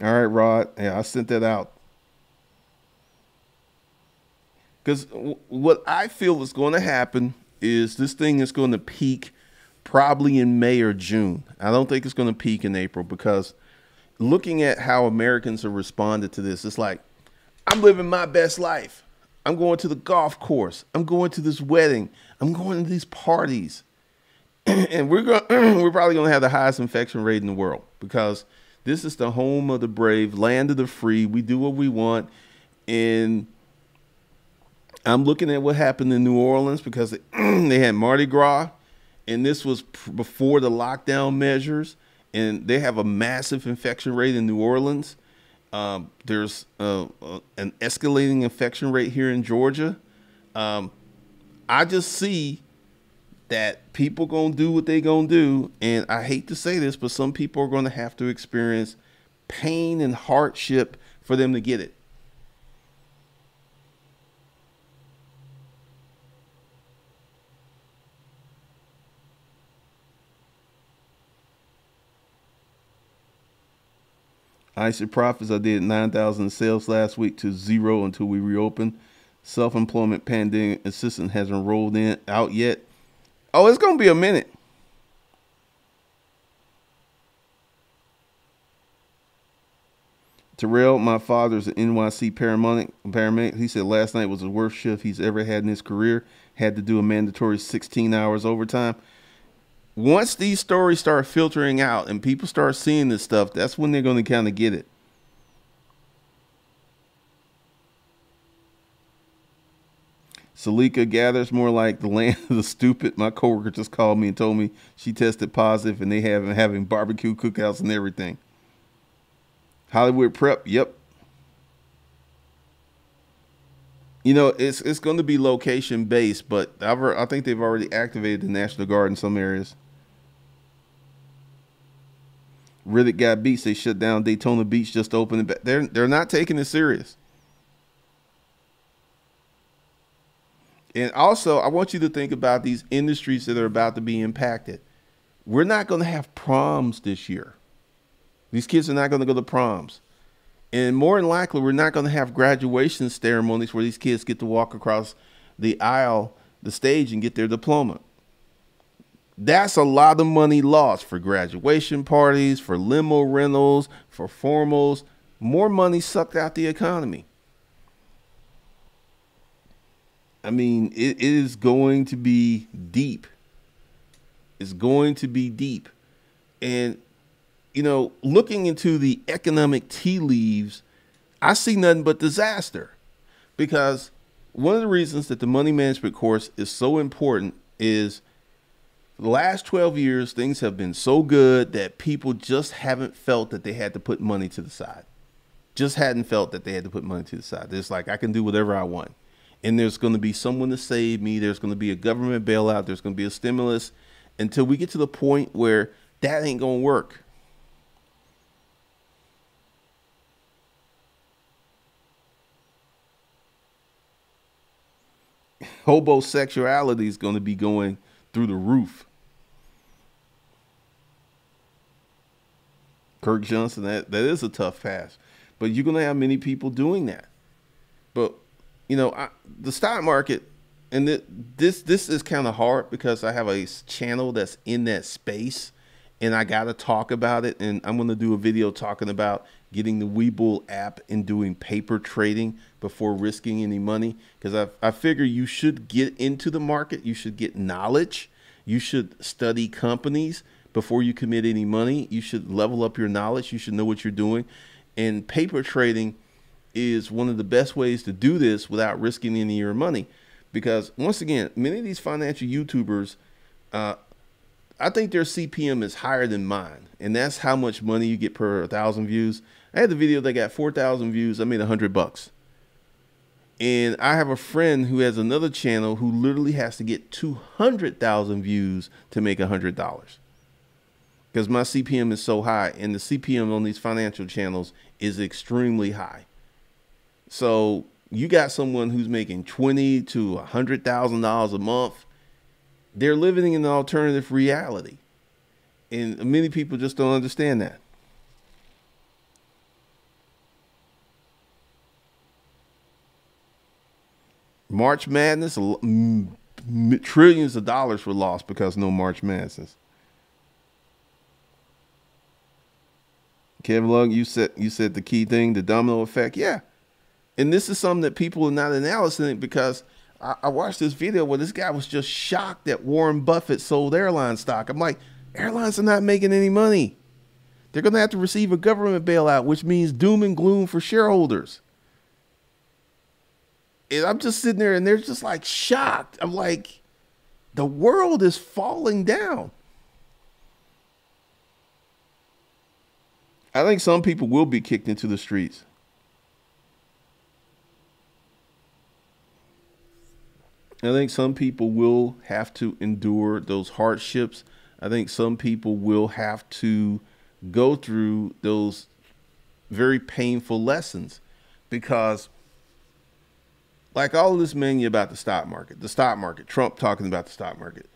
All right, Rod. Yeah, I sent that out. Because what I feel is going to happen is this thing is going to peak probably in May or June. I don't think it's going to peak in April, because looking at how Americans have responded to this, it's like, I'm living my best life. I'm going to the golf course. I'm going to this wedding. I'm going to these parties. And we're probably going to have the highest infection rate in the world, because this is the home of the brave, land of the free. We do what we want. And I'm looking at what happened in New Orleans, because they had Mardi Gras, and this was before the lockdown measures, and they have a massive infection rate in New Orleans. There's an escalating infection rate here in Georgia. I just see that people gonna do what they gonna do, and I hate to say this, but some people are gonna have to experience pain and hardship for them to get it. Isaac Profits, I did 9,000 sales last week to zero until we reopen. Self-employment pandemic assistance hasn't rolled out yet. Oh, it's going to be a minute. Terrell, my father's an NYC paramedic. He said last night was the worst shift he's ever had in his career. Had to do a mandatory 16 hours overtime. Once these stories start filtering out and people start seeing this stuff, that's when they're going to kind of get it. Salika gathers more like the land of the stupid. My coworker just called me and told me she tested positive, and they have been having barbecue cookouts and everything. Hollywood prep. Yep. You know, it's going to be location based, but I think they've already activated the National Guard in some areas. Riddick got beats. They shut down Daytona Beach, just opened it back. They're not taking it serious. And also, I want you to think about these industries that are about to be impacted. We're not going to have proms this year. These kids are not going to go to proms. And more than likely, we're not going to have graduation ceremonies where these kids get to walk across the aisle, the stage, and get their diploma. That's a lot of money lost for graduation parties, for limo rentals, for formals. More money sucked out the economy. I mean, it is going to be deep. It's going to be deep. And, you know, looking into the economic tea leaves, I see nothing but disaster, because one of the reasons that the money management course is so important is for the last 12 years, things have been so good that people just haven't felt that they had to put money to the side. Just hadn't felt that they had to put money to the side. It's like, I can do whatever I want. And there's going to be someone to save me. There's going to be a government bailout. There's going to be a stimulus, until we get to the point where that ain't going to work. Homosexuality is going to be going through the roof. Kirk Johnson, that is a tough pass, but you're going to have many people doing that. But you know, the stock market, and this is kind of hard, because I have a channel that's in that space, and I got to talk about it. And I'm going to do a video talking about getting the Webull app and doing paper trading before risking any money, because I figure you should get into the market. You should get knowledge. You should study companies before you commit any money. You should level up your knowledge. You should know what you're doing. And paper trading is one of the best ways to do this without risking any of your money, because once again, many of these financial YouTubers, I think their CPM is higher than mine, and that's how much money you get per 1,000 views. I had the video that got 4,000 views. I made $100, and I have a friend who has another channel who literally has to get 200,000 views to make $100, because my CPM is so high, and the CPM on these financial channels is extremely high. So you got someone who's making $20,000 to $100,000 a month. They're living in an alternative reality, and many people just don't understand that. March Madness, Trillions of dollars were lost because no March Madness. Kevin Lung, you said the key thing, the domino effect. Yeah. And this is something that people are not analyzing because I watched this video where this guy was just shocked that Warren Buffett sold airline stock. I'm like, airlines are not making any money. They're going to have to receive a government bailout, which means doom and gloom for shareholders. And I'm just sitting there and they're just like shocked. I'm like, the world is falling down. I think some people will be kicked into the streets. I think some people will have to endure those hardships. I think some people will have to go through those very painful lessons because like all of this mania about the stock market, Trump talking about the stock market.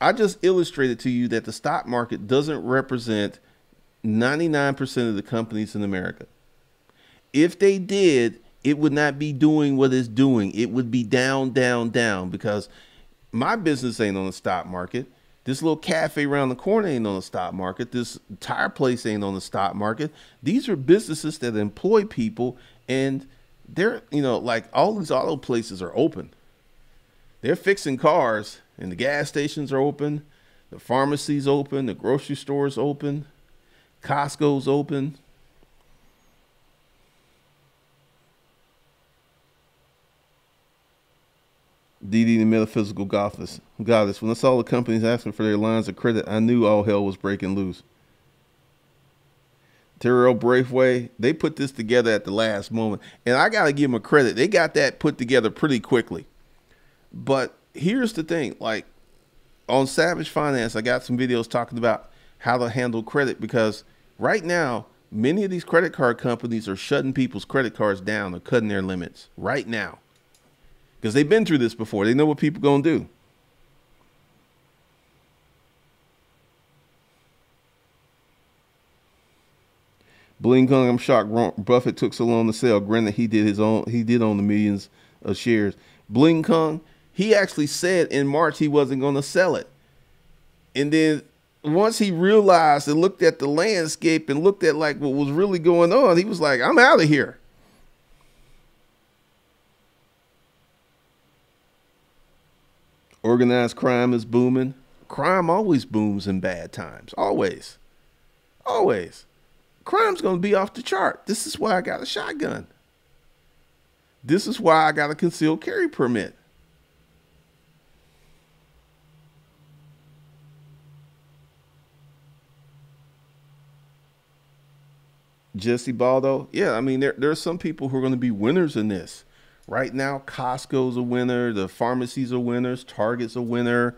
I just illustrated to you that the stock market doesn't represent 99% of the companies in America. If they did, it would not be doing what it's doing. It would be down, down, down because my business ain't on the stock market. This little cafe around the corner ain't on the stock market. This tire place ain't on the stock market. These are businesses that employ people and they're, you know, like all these auto places are open. They're fixing cars and the gas stations are open. The pharmacy's open. The grocery store's open. Costco's open. DD, the metaphysical goddess. When I saw the companies asking for their lines of credit, I knew all hell was breaking loose. Terrell Braithwaite, they put this together at the last moment. And I got to give them credit. They got that put together pretty quickly. But here's the thing. Like, on Savage Finance, I got some videos talking about how to handle credit because right now, many of these credit card companies are shutting people's credit cards down or cutting their limits right now. Because they've been through this before. They know what people going to do. Bling Kung, I'm shocked Buffett took so long to sell. Granted, he did own the millions of shares. Bling Kung, he actually said in March he wasn't going to sell it. And then once he realized and looked at the landscape and looked at like what was really going on, he was like, I'm out of here. Organized crime is booming. Crime always booms in bad times. Always. Always. Crime's going to be off the chart. This is why I got a shotgun. This is why I got a concealed carry permit. Jesse Baldo. Yeah, I mean, there are some people who are going to be winners in this. Right now, Costco's a winner. The pharmacies are winners. Target's a winner.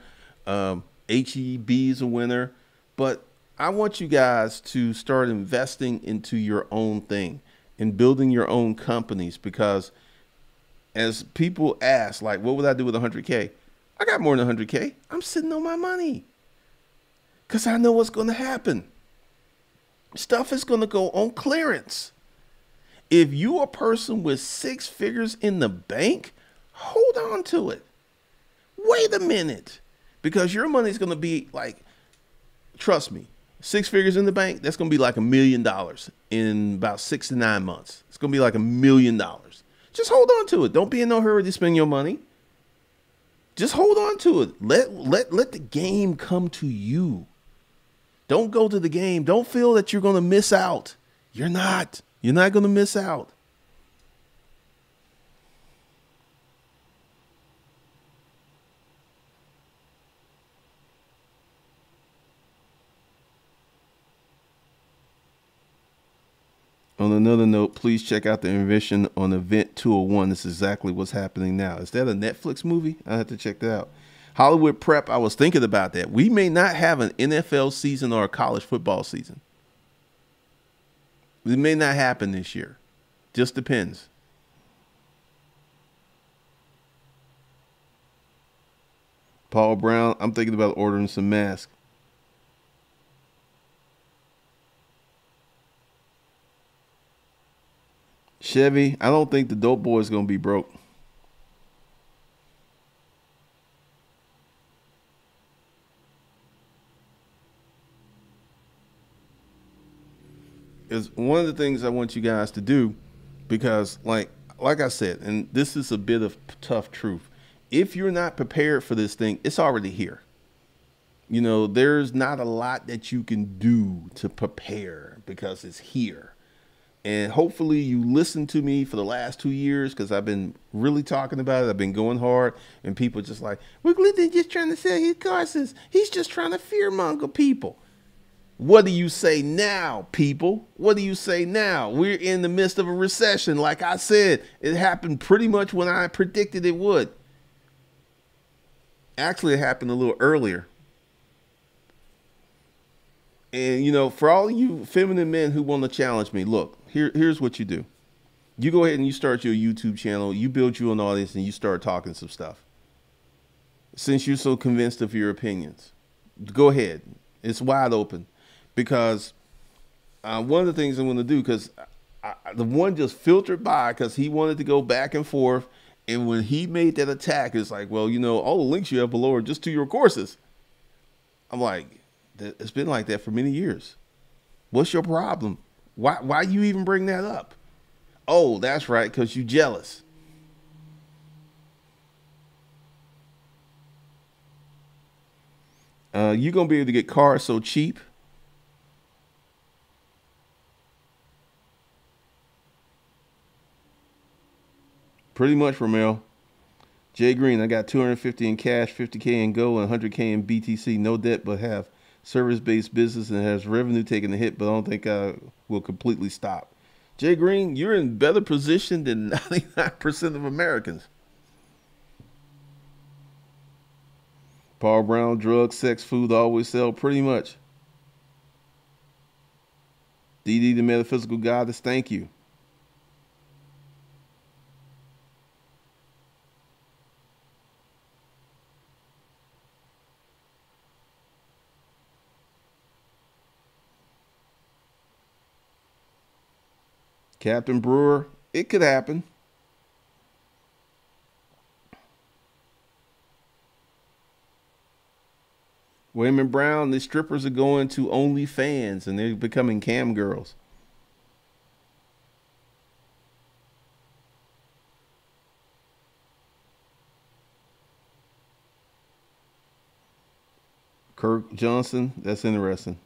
HEB's a winner. But I want you guys to start investing into your own thing and building your own companies because as people ask, like, what would I do with 100K? I got more than 100K. I'm sitting on my money because I know what's going to happen. Stuff is going to go on clearance. If you a person with 6 figures in the bank, hold on to it. Wait a minute, because your money's going to be like, trust me, 6 figures in the bank, that's going to be like $1 million in about 6 to 9 months. It's going to be like $1 million. Just hold on to it. Don't be in no hurry to spend your money. Just hold on to it. Let the game come to you. Don't go to the game. Don't feel that you're going to miss out. You're not. You're not going to miss out. On another note, please check out the intervention on Event 201. This is exactly what's happening now. Is that a Netflix movie? I have to check that out. Hollywood Prep, I was thinking about that. We may not have an NFL season or a college football season. It may not happen this year. Just depends. Paul Brown, I'm thinking about ordering some masks. Chevy, I don't think the dope boy is going to be broke. is one of the things I want you guys to do, because like I said, and this is a bit of tough truth, if you're not prepared for this thing, it's already here. You know, there's not a lot that you can do to prepare because it's here. And hopefully you listened to me for the last 2 years, because I've been really talking about it. I've been going hard, and people are just like, well, Glendon's just trying to sell his courses. He's just trying to fearmonger people. What do you say now, people? What do you say now? We're in the midst of a recession. Like I said, it happened pretty much when I predicted it would. Actually, it happened a little earlier. And, you know, for all you feminine men who want to challenge me, look, here's what you do. You go ahead and you start your YouTube channel. You build you an audience and you start talking some stuff. Since you're so convinced of your opinions, go ahead. It's wide open, because one of the things I'm going to do, because the one just filtered by because he wanted to go back and forth. And when he made that attack, it's like, well, you know, all the links you have below are just to your courses. I'm like, it's been like that for many years. What's your problem? Why you even bring that up? Oh, that's right, because you jealous. You're going to be able to get cars so cheap. Pretty much, Ramel. Jay Green, I got 250 in cash, 50K in gold, and 100K in BTC. No debt, but have service-based business and has revenue taking a hit, but I don't think I will completely stop. Jay Green, you're in better position than 99% of Americans. Paul Brown, drugs, sex, food, always sell, pretty much. DD, the metaphysical goddess, thank you. Captain Brewer, it could happen. Wayman Brown, the strippers are going to OnlyFans and they're becoming cam girls. Kirk Johnson, that's interesting.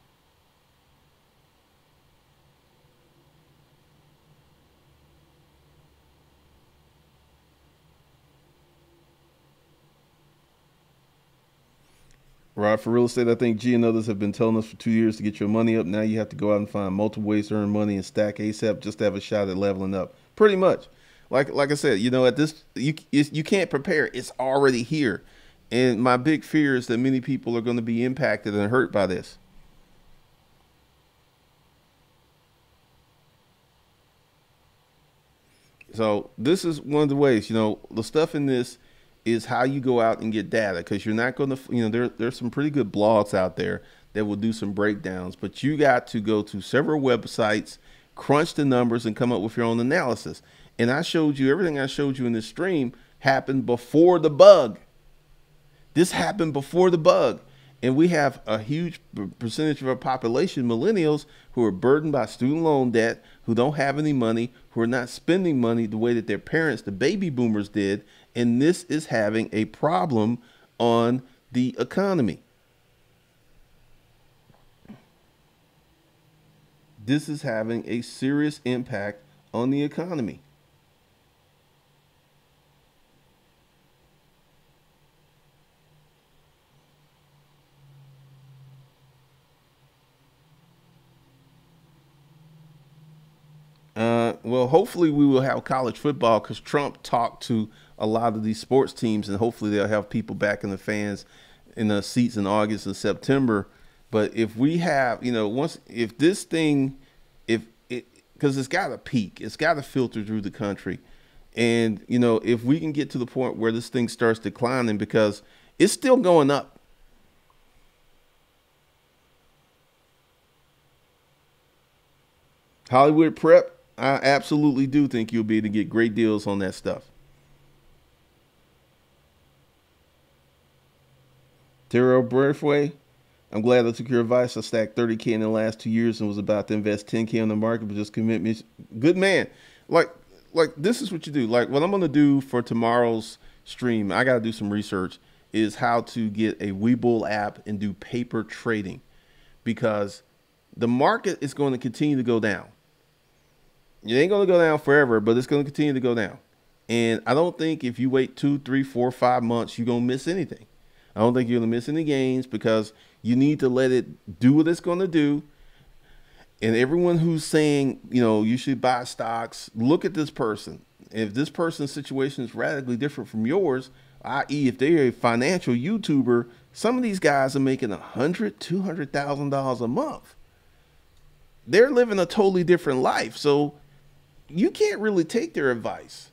Right, for real estate, I think G and others have been telling us for 2 years to get your money up. Now you have to go out and find multiple ways to earn money and stack ASAP just to have a shot at leveling up. Pretty much. Like I said, you know, at this, you can't prepare. It's already here. And my big fear is that many people are going to be impacted and hurt by this. So this is one of the ways, you know, the stuff in this is how you go out and get data, because you're not going to, you know, there's some pretty good blogs out there that will do some breakdowns, but you got to go to several websites, crunch the numbers, and come up with your own analysis. And I showed you, everything I showed you in this stream happened before the bug. This happened before the bug. And we have a huge percentage of our population, millennials, who are burdened by student loan debt, who don't have any money, who are not spending money the way that their parents, the baby boomers, did. And this is having a problem on the economy. This is having a serious impact on the economy. Well, hopefully we will have college football, because Trump talked to a lot of these sports teams, and hopefully they'll have people back in the fans in the seats in August and September. But if we have, you know, once, if this thing, if it, because it's got to peak, it's got to filter through the country. And, you know, if we can get to the point where this thing starts declining, because it's still going up. Hollywood Prep, I absolutely do think you'll be able to get great deals on that stuff. Terrell Breathway, I'm glad I took your advice. I stacked 30K in the last 2 years and was about to invest 10K on the market, but just commit me. Good man. Like this is what you do. Like what I'm going to do for tomorrow's stream, I got to do some research, is how to get a Webull app and do paper trading, because the market is going to continue to go down. It ain't going to go down forever, but it's going to continue to go down. And I don't think if you wait 2, 3, 4, 5 months, you're going to miss anything. I don't think you're going to miss any gains, because you need to let it do what it's going to do. And everyone who's saying, you know, you should buy stocks, look at this person. If this person's situation is radically different from yours, i.e. if they're a financial YouTuber, some of these guys are making $100,000, $200,000 a month. They're living a totally different life. So you can't really take their advice.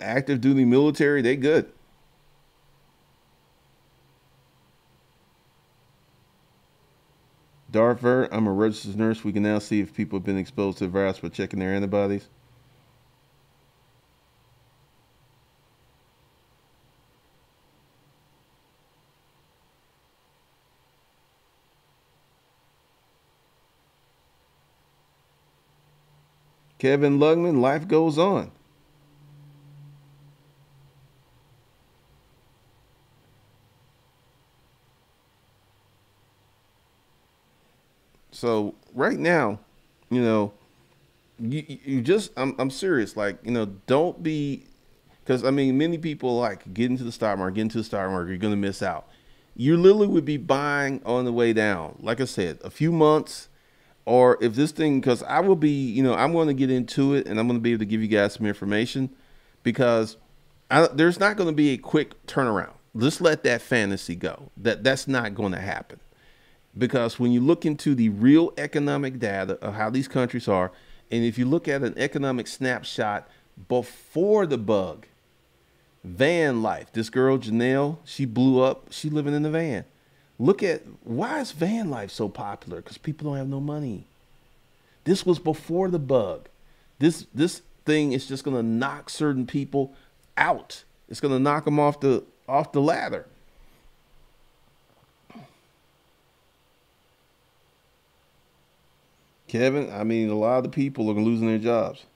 Active duty military, they good. Darver, I'm a registered nurse. We can now see if people have been exposed to the virus by checking their antibodies. Kevin Lugman, life goes on. So right now, you know, you just, I'm serious. Like, you know, don't be, because I mean, many people like get into the stock market, you're going to miss out. You literally would be buying on the way down. Like I said, a few months, or if this thing, because I will be, you know, I'm going to get into it and I'm going to be able to give you guys some information, because there's not going to be a quick turnaround. Just let that fantasy go. That's not going to happen. Because when you look into the real economic data of how these countries are, and if you look at an economic snapshot before the bug, van life, this girl, Janelle, she blew up. She living in a van. Look at, why is van life so popular? Because people don't have no money. This was before the bug. This thing is just going to knock certain people out. It's going to knock them off the ladder. Kevin, I mean, a lot of the people are losing their jobs.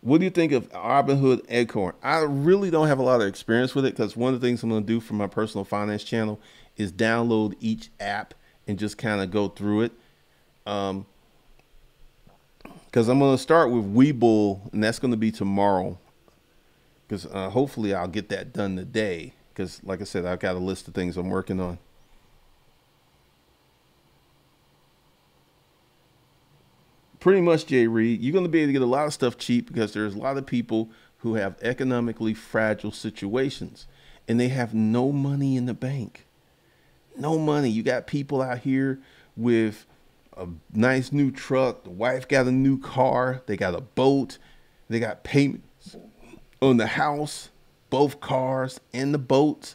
What do you think of Robinhood Acorn? I really don't have a lot of experience with it, because one of the things I'm going to do for my personal finance channel is download each app and just kind of go through it. Because I'm going to start with Webull, and that's going to be tomorrow. Because hopefully I'll get that done today. Because like I said, I've got a list of things I'm working on. Pretty much, Jay Reed, you're going to be able to get a lot of stuff cheap, because there's a lot of people who have economically fragile situations and they have no money in the bank. No money. You got people out here with a nice new truck. The wife got a new car. They got a boat. They got payments on the house, both cars and the boats.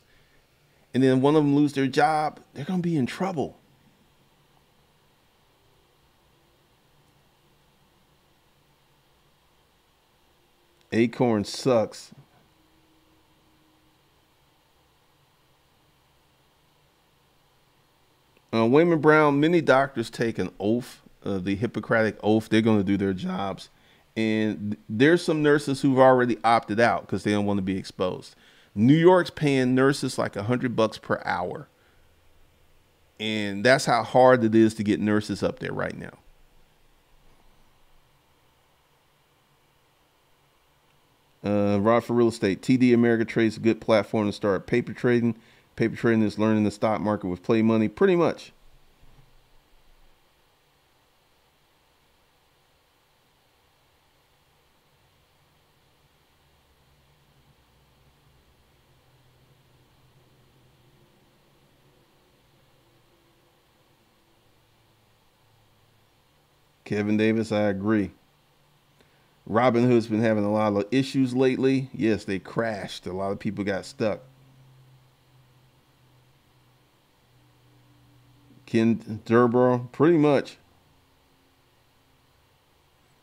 And then one of them lose their job. They're going to be in trouble. Acorn sucks. Wayman Brown, many doctors take an oath, the Hippocratic oath. They're going to do their jobs. And there's some nurses who've already opted out because they don't want to be exposed. New York's paying nurses like $100 per hour. And that's how hard it is to get nurses up there right now. Rod for real estate. TD America Trade's a good platform to start paper trading. Paper trading is learning the stock market with play money, pretty much. Kevin Davis, I agree. Robinhood's been having a lot of issues lately. Yes, they crashed. A lot of people got stuck. Ken Durbar, pretty much.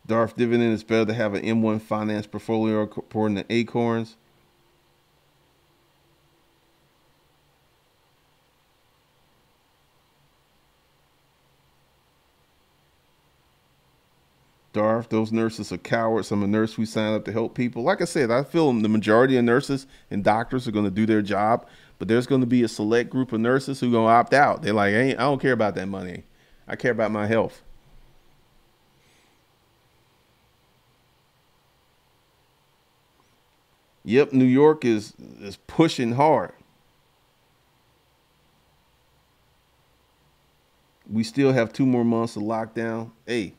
DARF dividend is better to have an M1 finance portfolio according to Acorns. DARF, those nurses are cowards. I'm a nurse who signed up to help people. Like I said, I feel the majority of nurses and doctors are going to do their job, but there's going to be a select group of nurses who are going to opt out. They're like, I don't care about that money. I care about my health. Yep, New York is pushing hard. We still have 2 more months of lockdown. Hey,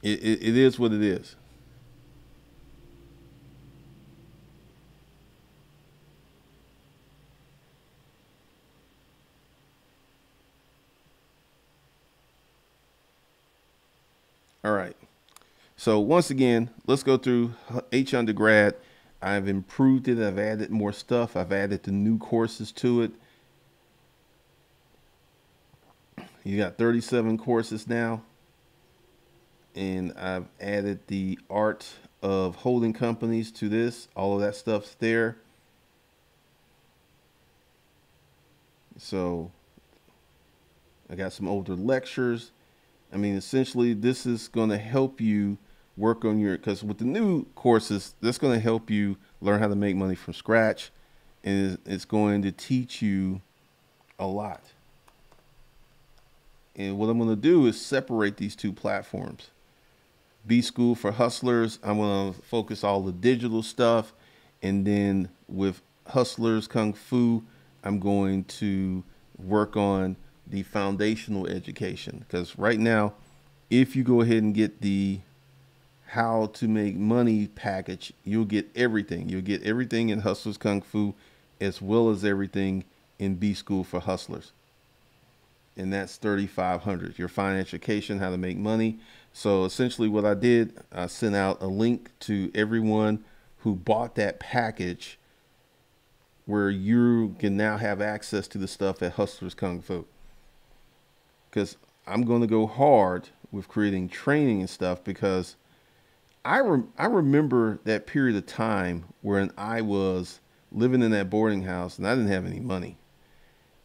it is what it is. All right. So once again, let's go through H Undergrad. I've improved it. I've added more stuff. I've added the new courses to it. You got 37 courses now. And I've added the art of holding companies to this. All of that stuff's there. So I got some older lectures. I mean, essentially, this is going to help you work on your, because with the new courses, that's going to help you learn how to make money from scratch. And it's going to teach you a lot. And what I'm going to do is separate these two platforms. B School for Hustlers, I'm going to focus all the digital stuff. And then with Hustler's Kung Fu, I'm going to work on the foundational education, because right now, if you go ahead and get the how to make money package, you'll get everything. You'll get everything in Hustler's Kung Fu as well as everything in B School for Hustlers. And that's $3,500, your financial education, how to make money. So essentially what I did, I sent out a link to everyone who bought that package where you can now have access to the stuff at Hustler's Kung Fu. Because I'm going to go hard with creating training and stuff, because I remember that period of time when I was living in that boarding house and I didn't have any money.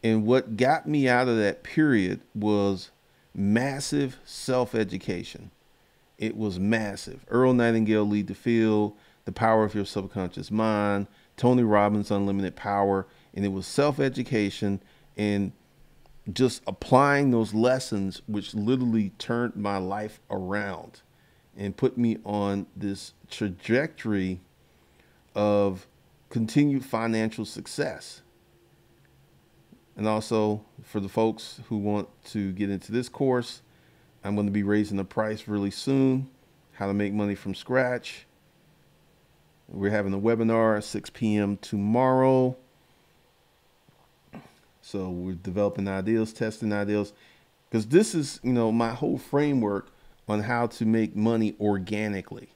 And what got me out of that period was massive self-education. It was massive. Earl Nightingale, Lead the Field, The Power of Your Subconscious Mind, Tony Robbins, Unlimited Power. And it was self-education and just applying those lessons, which literally turned my life around and put me on this trajectory of continued financial success. And also for the folks who want to get into this course, I'm going to be raising the price really soon. How to make money from scratch. We're having a webinar at 6 p.m. tomorrow. So we're developing ideas, testing ideas, because this is, you know, my whole framework on how to make money organically.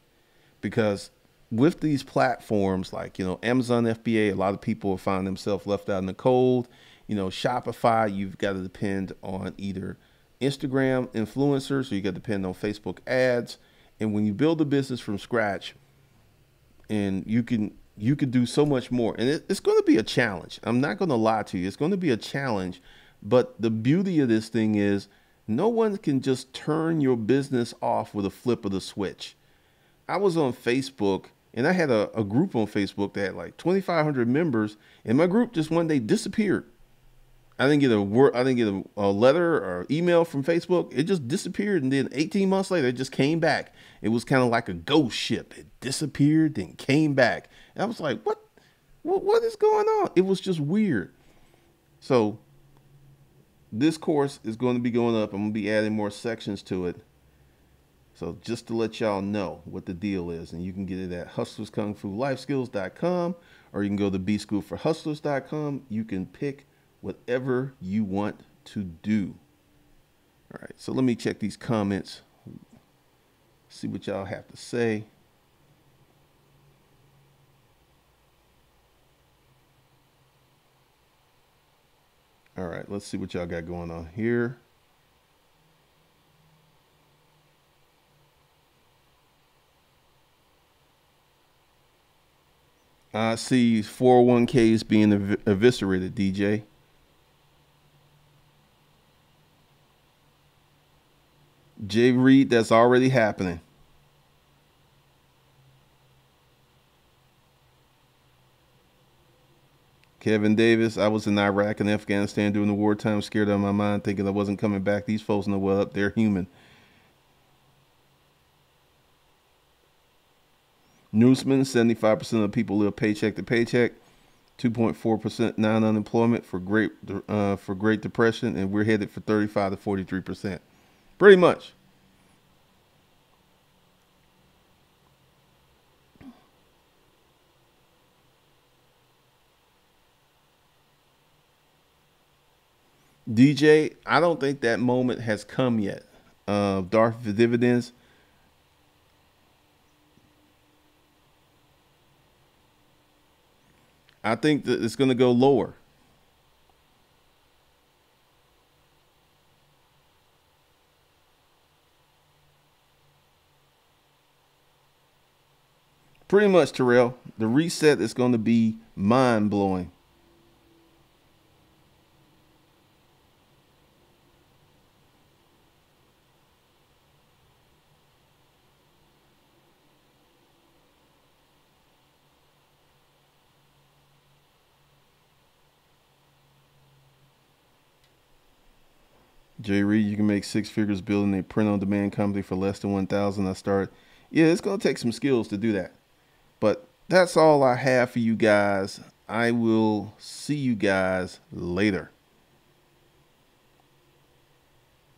Because with these platforms like, you know, Amazon FBA, a lot of people will find themselves left out in the cold. You know, Shopify, you've got to depend on either Instagram influencers, or you got to depend on Facebook ads. And when you build a business from scratch, and you could do so much more. And it's going to be a challenge. I'm not going to lie to you. It's going to be a challenge. But the beauty of this thing is no one can just turn your business off with a flip of the switch. I was on Facebook and I had a group on Facebook that had like 2,500 members, and my group just one day disappeared. I didn't get a word. I didn't get a letter or email from Facebook. It just disappeared. And then 18 months later, it just came back. It was kind of like a ghost ship. It disappeared, then came back. And I was like, what is going on? It was just weird. So this course is going to be going up. I'm going to be adding more sections to it. So just to let y'all know what the deal is, and you can get it at hustlerskungfulifeskills.com, or you can go to bschoolforhustlers.com. You can pick whatever you want to do. All right, so let me check these comments, see what y'all have to say. All right, let's see what y'all got going on here. I see 401ks being eviscerated, DJ. Jay Reed, that's already happening. Kevin Davis, I was in Iraq and Afghanistan during the wartime, scared out of my mind, thinking I wasn't coming back. These folks know well up, they're human. Newsman, 75% of people live paycheck to paycheck, 2.4% non-unemployment for Great Depression, and we're headed for 35 to 43%. Pretty much. DJ, I don't think that moment has come yet. Darth the dividends. I think that it's going to go lower. Pretty much, Terrell. The reset is going to be mind-blowing. Jay Reed, you can make six figures building a print-on-demand company for less than 1,000. I start. Yeah, it's going to take some skills to do that. But that's all I have for you guys. I will see you guys later.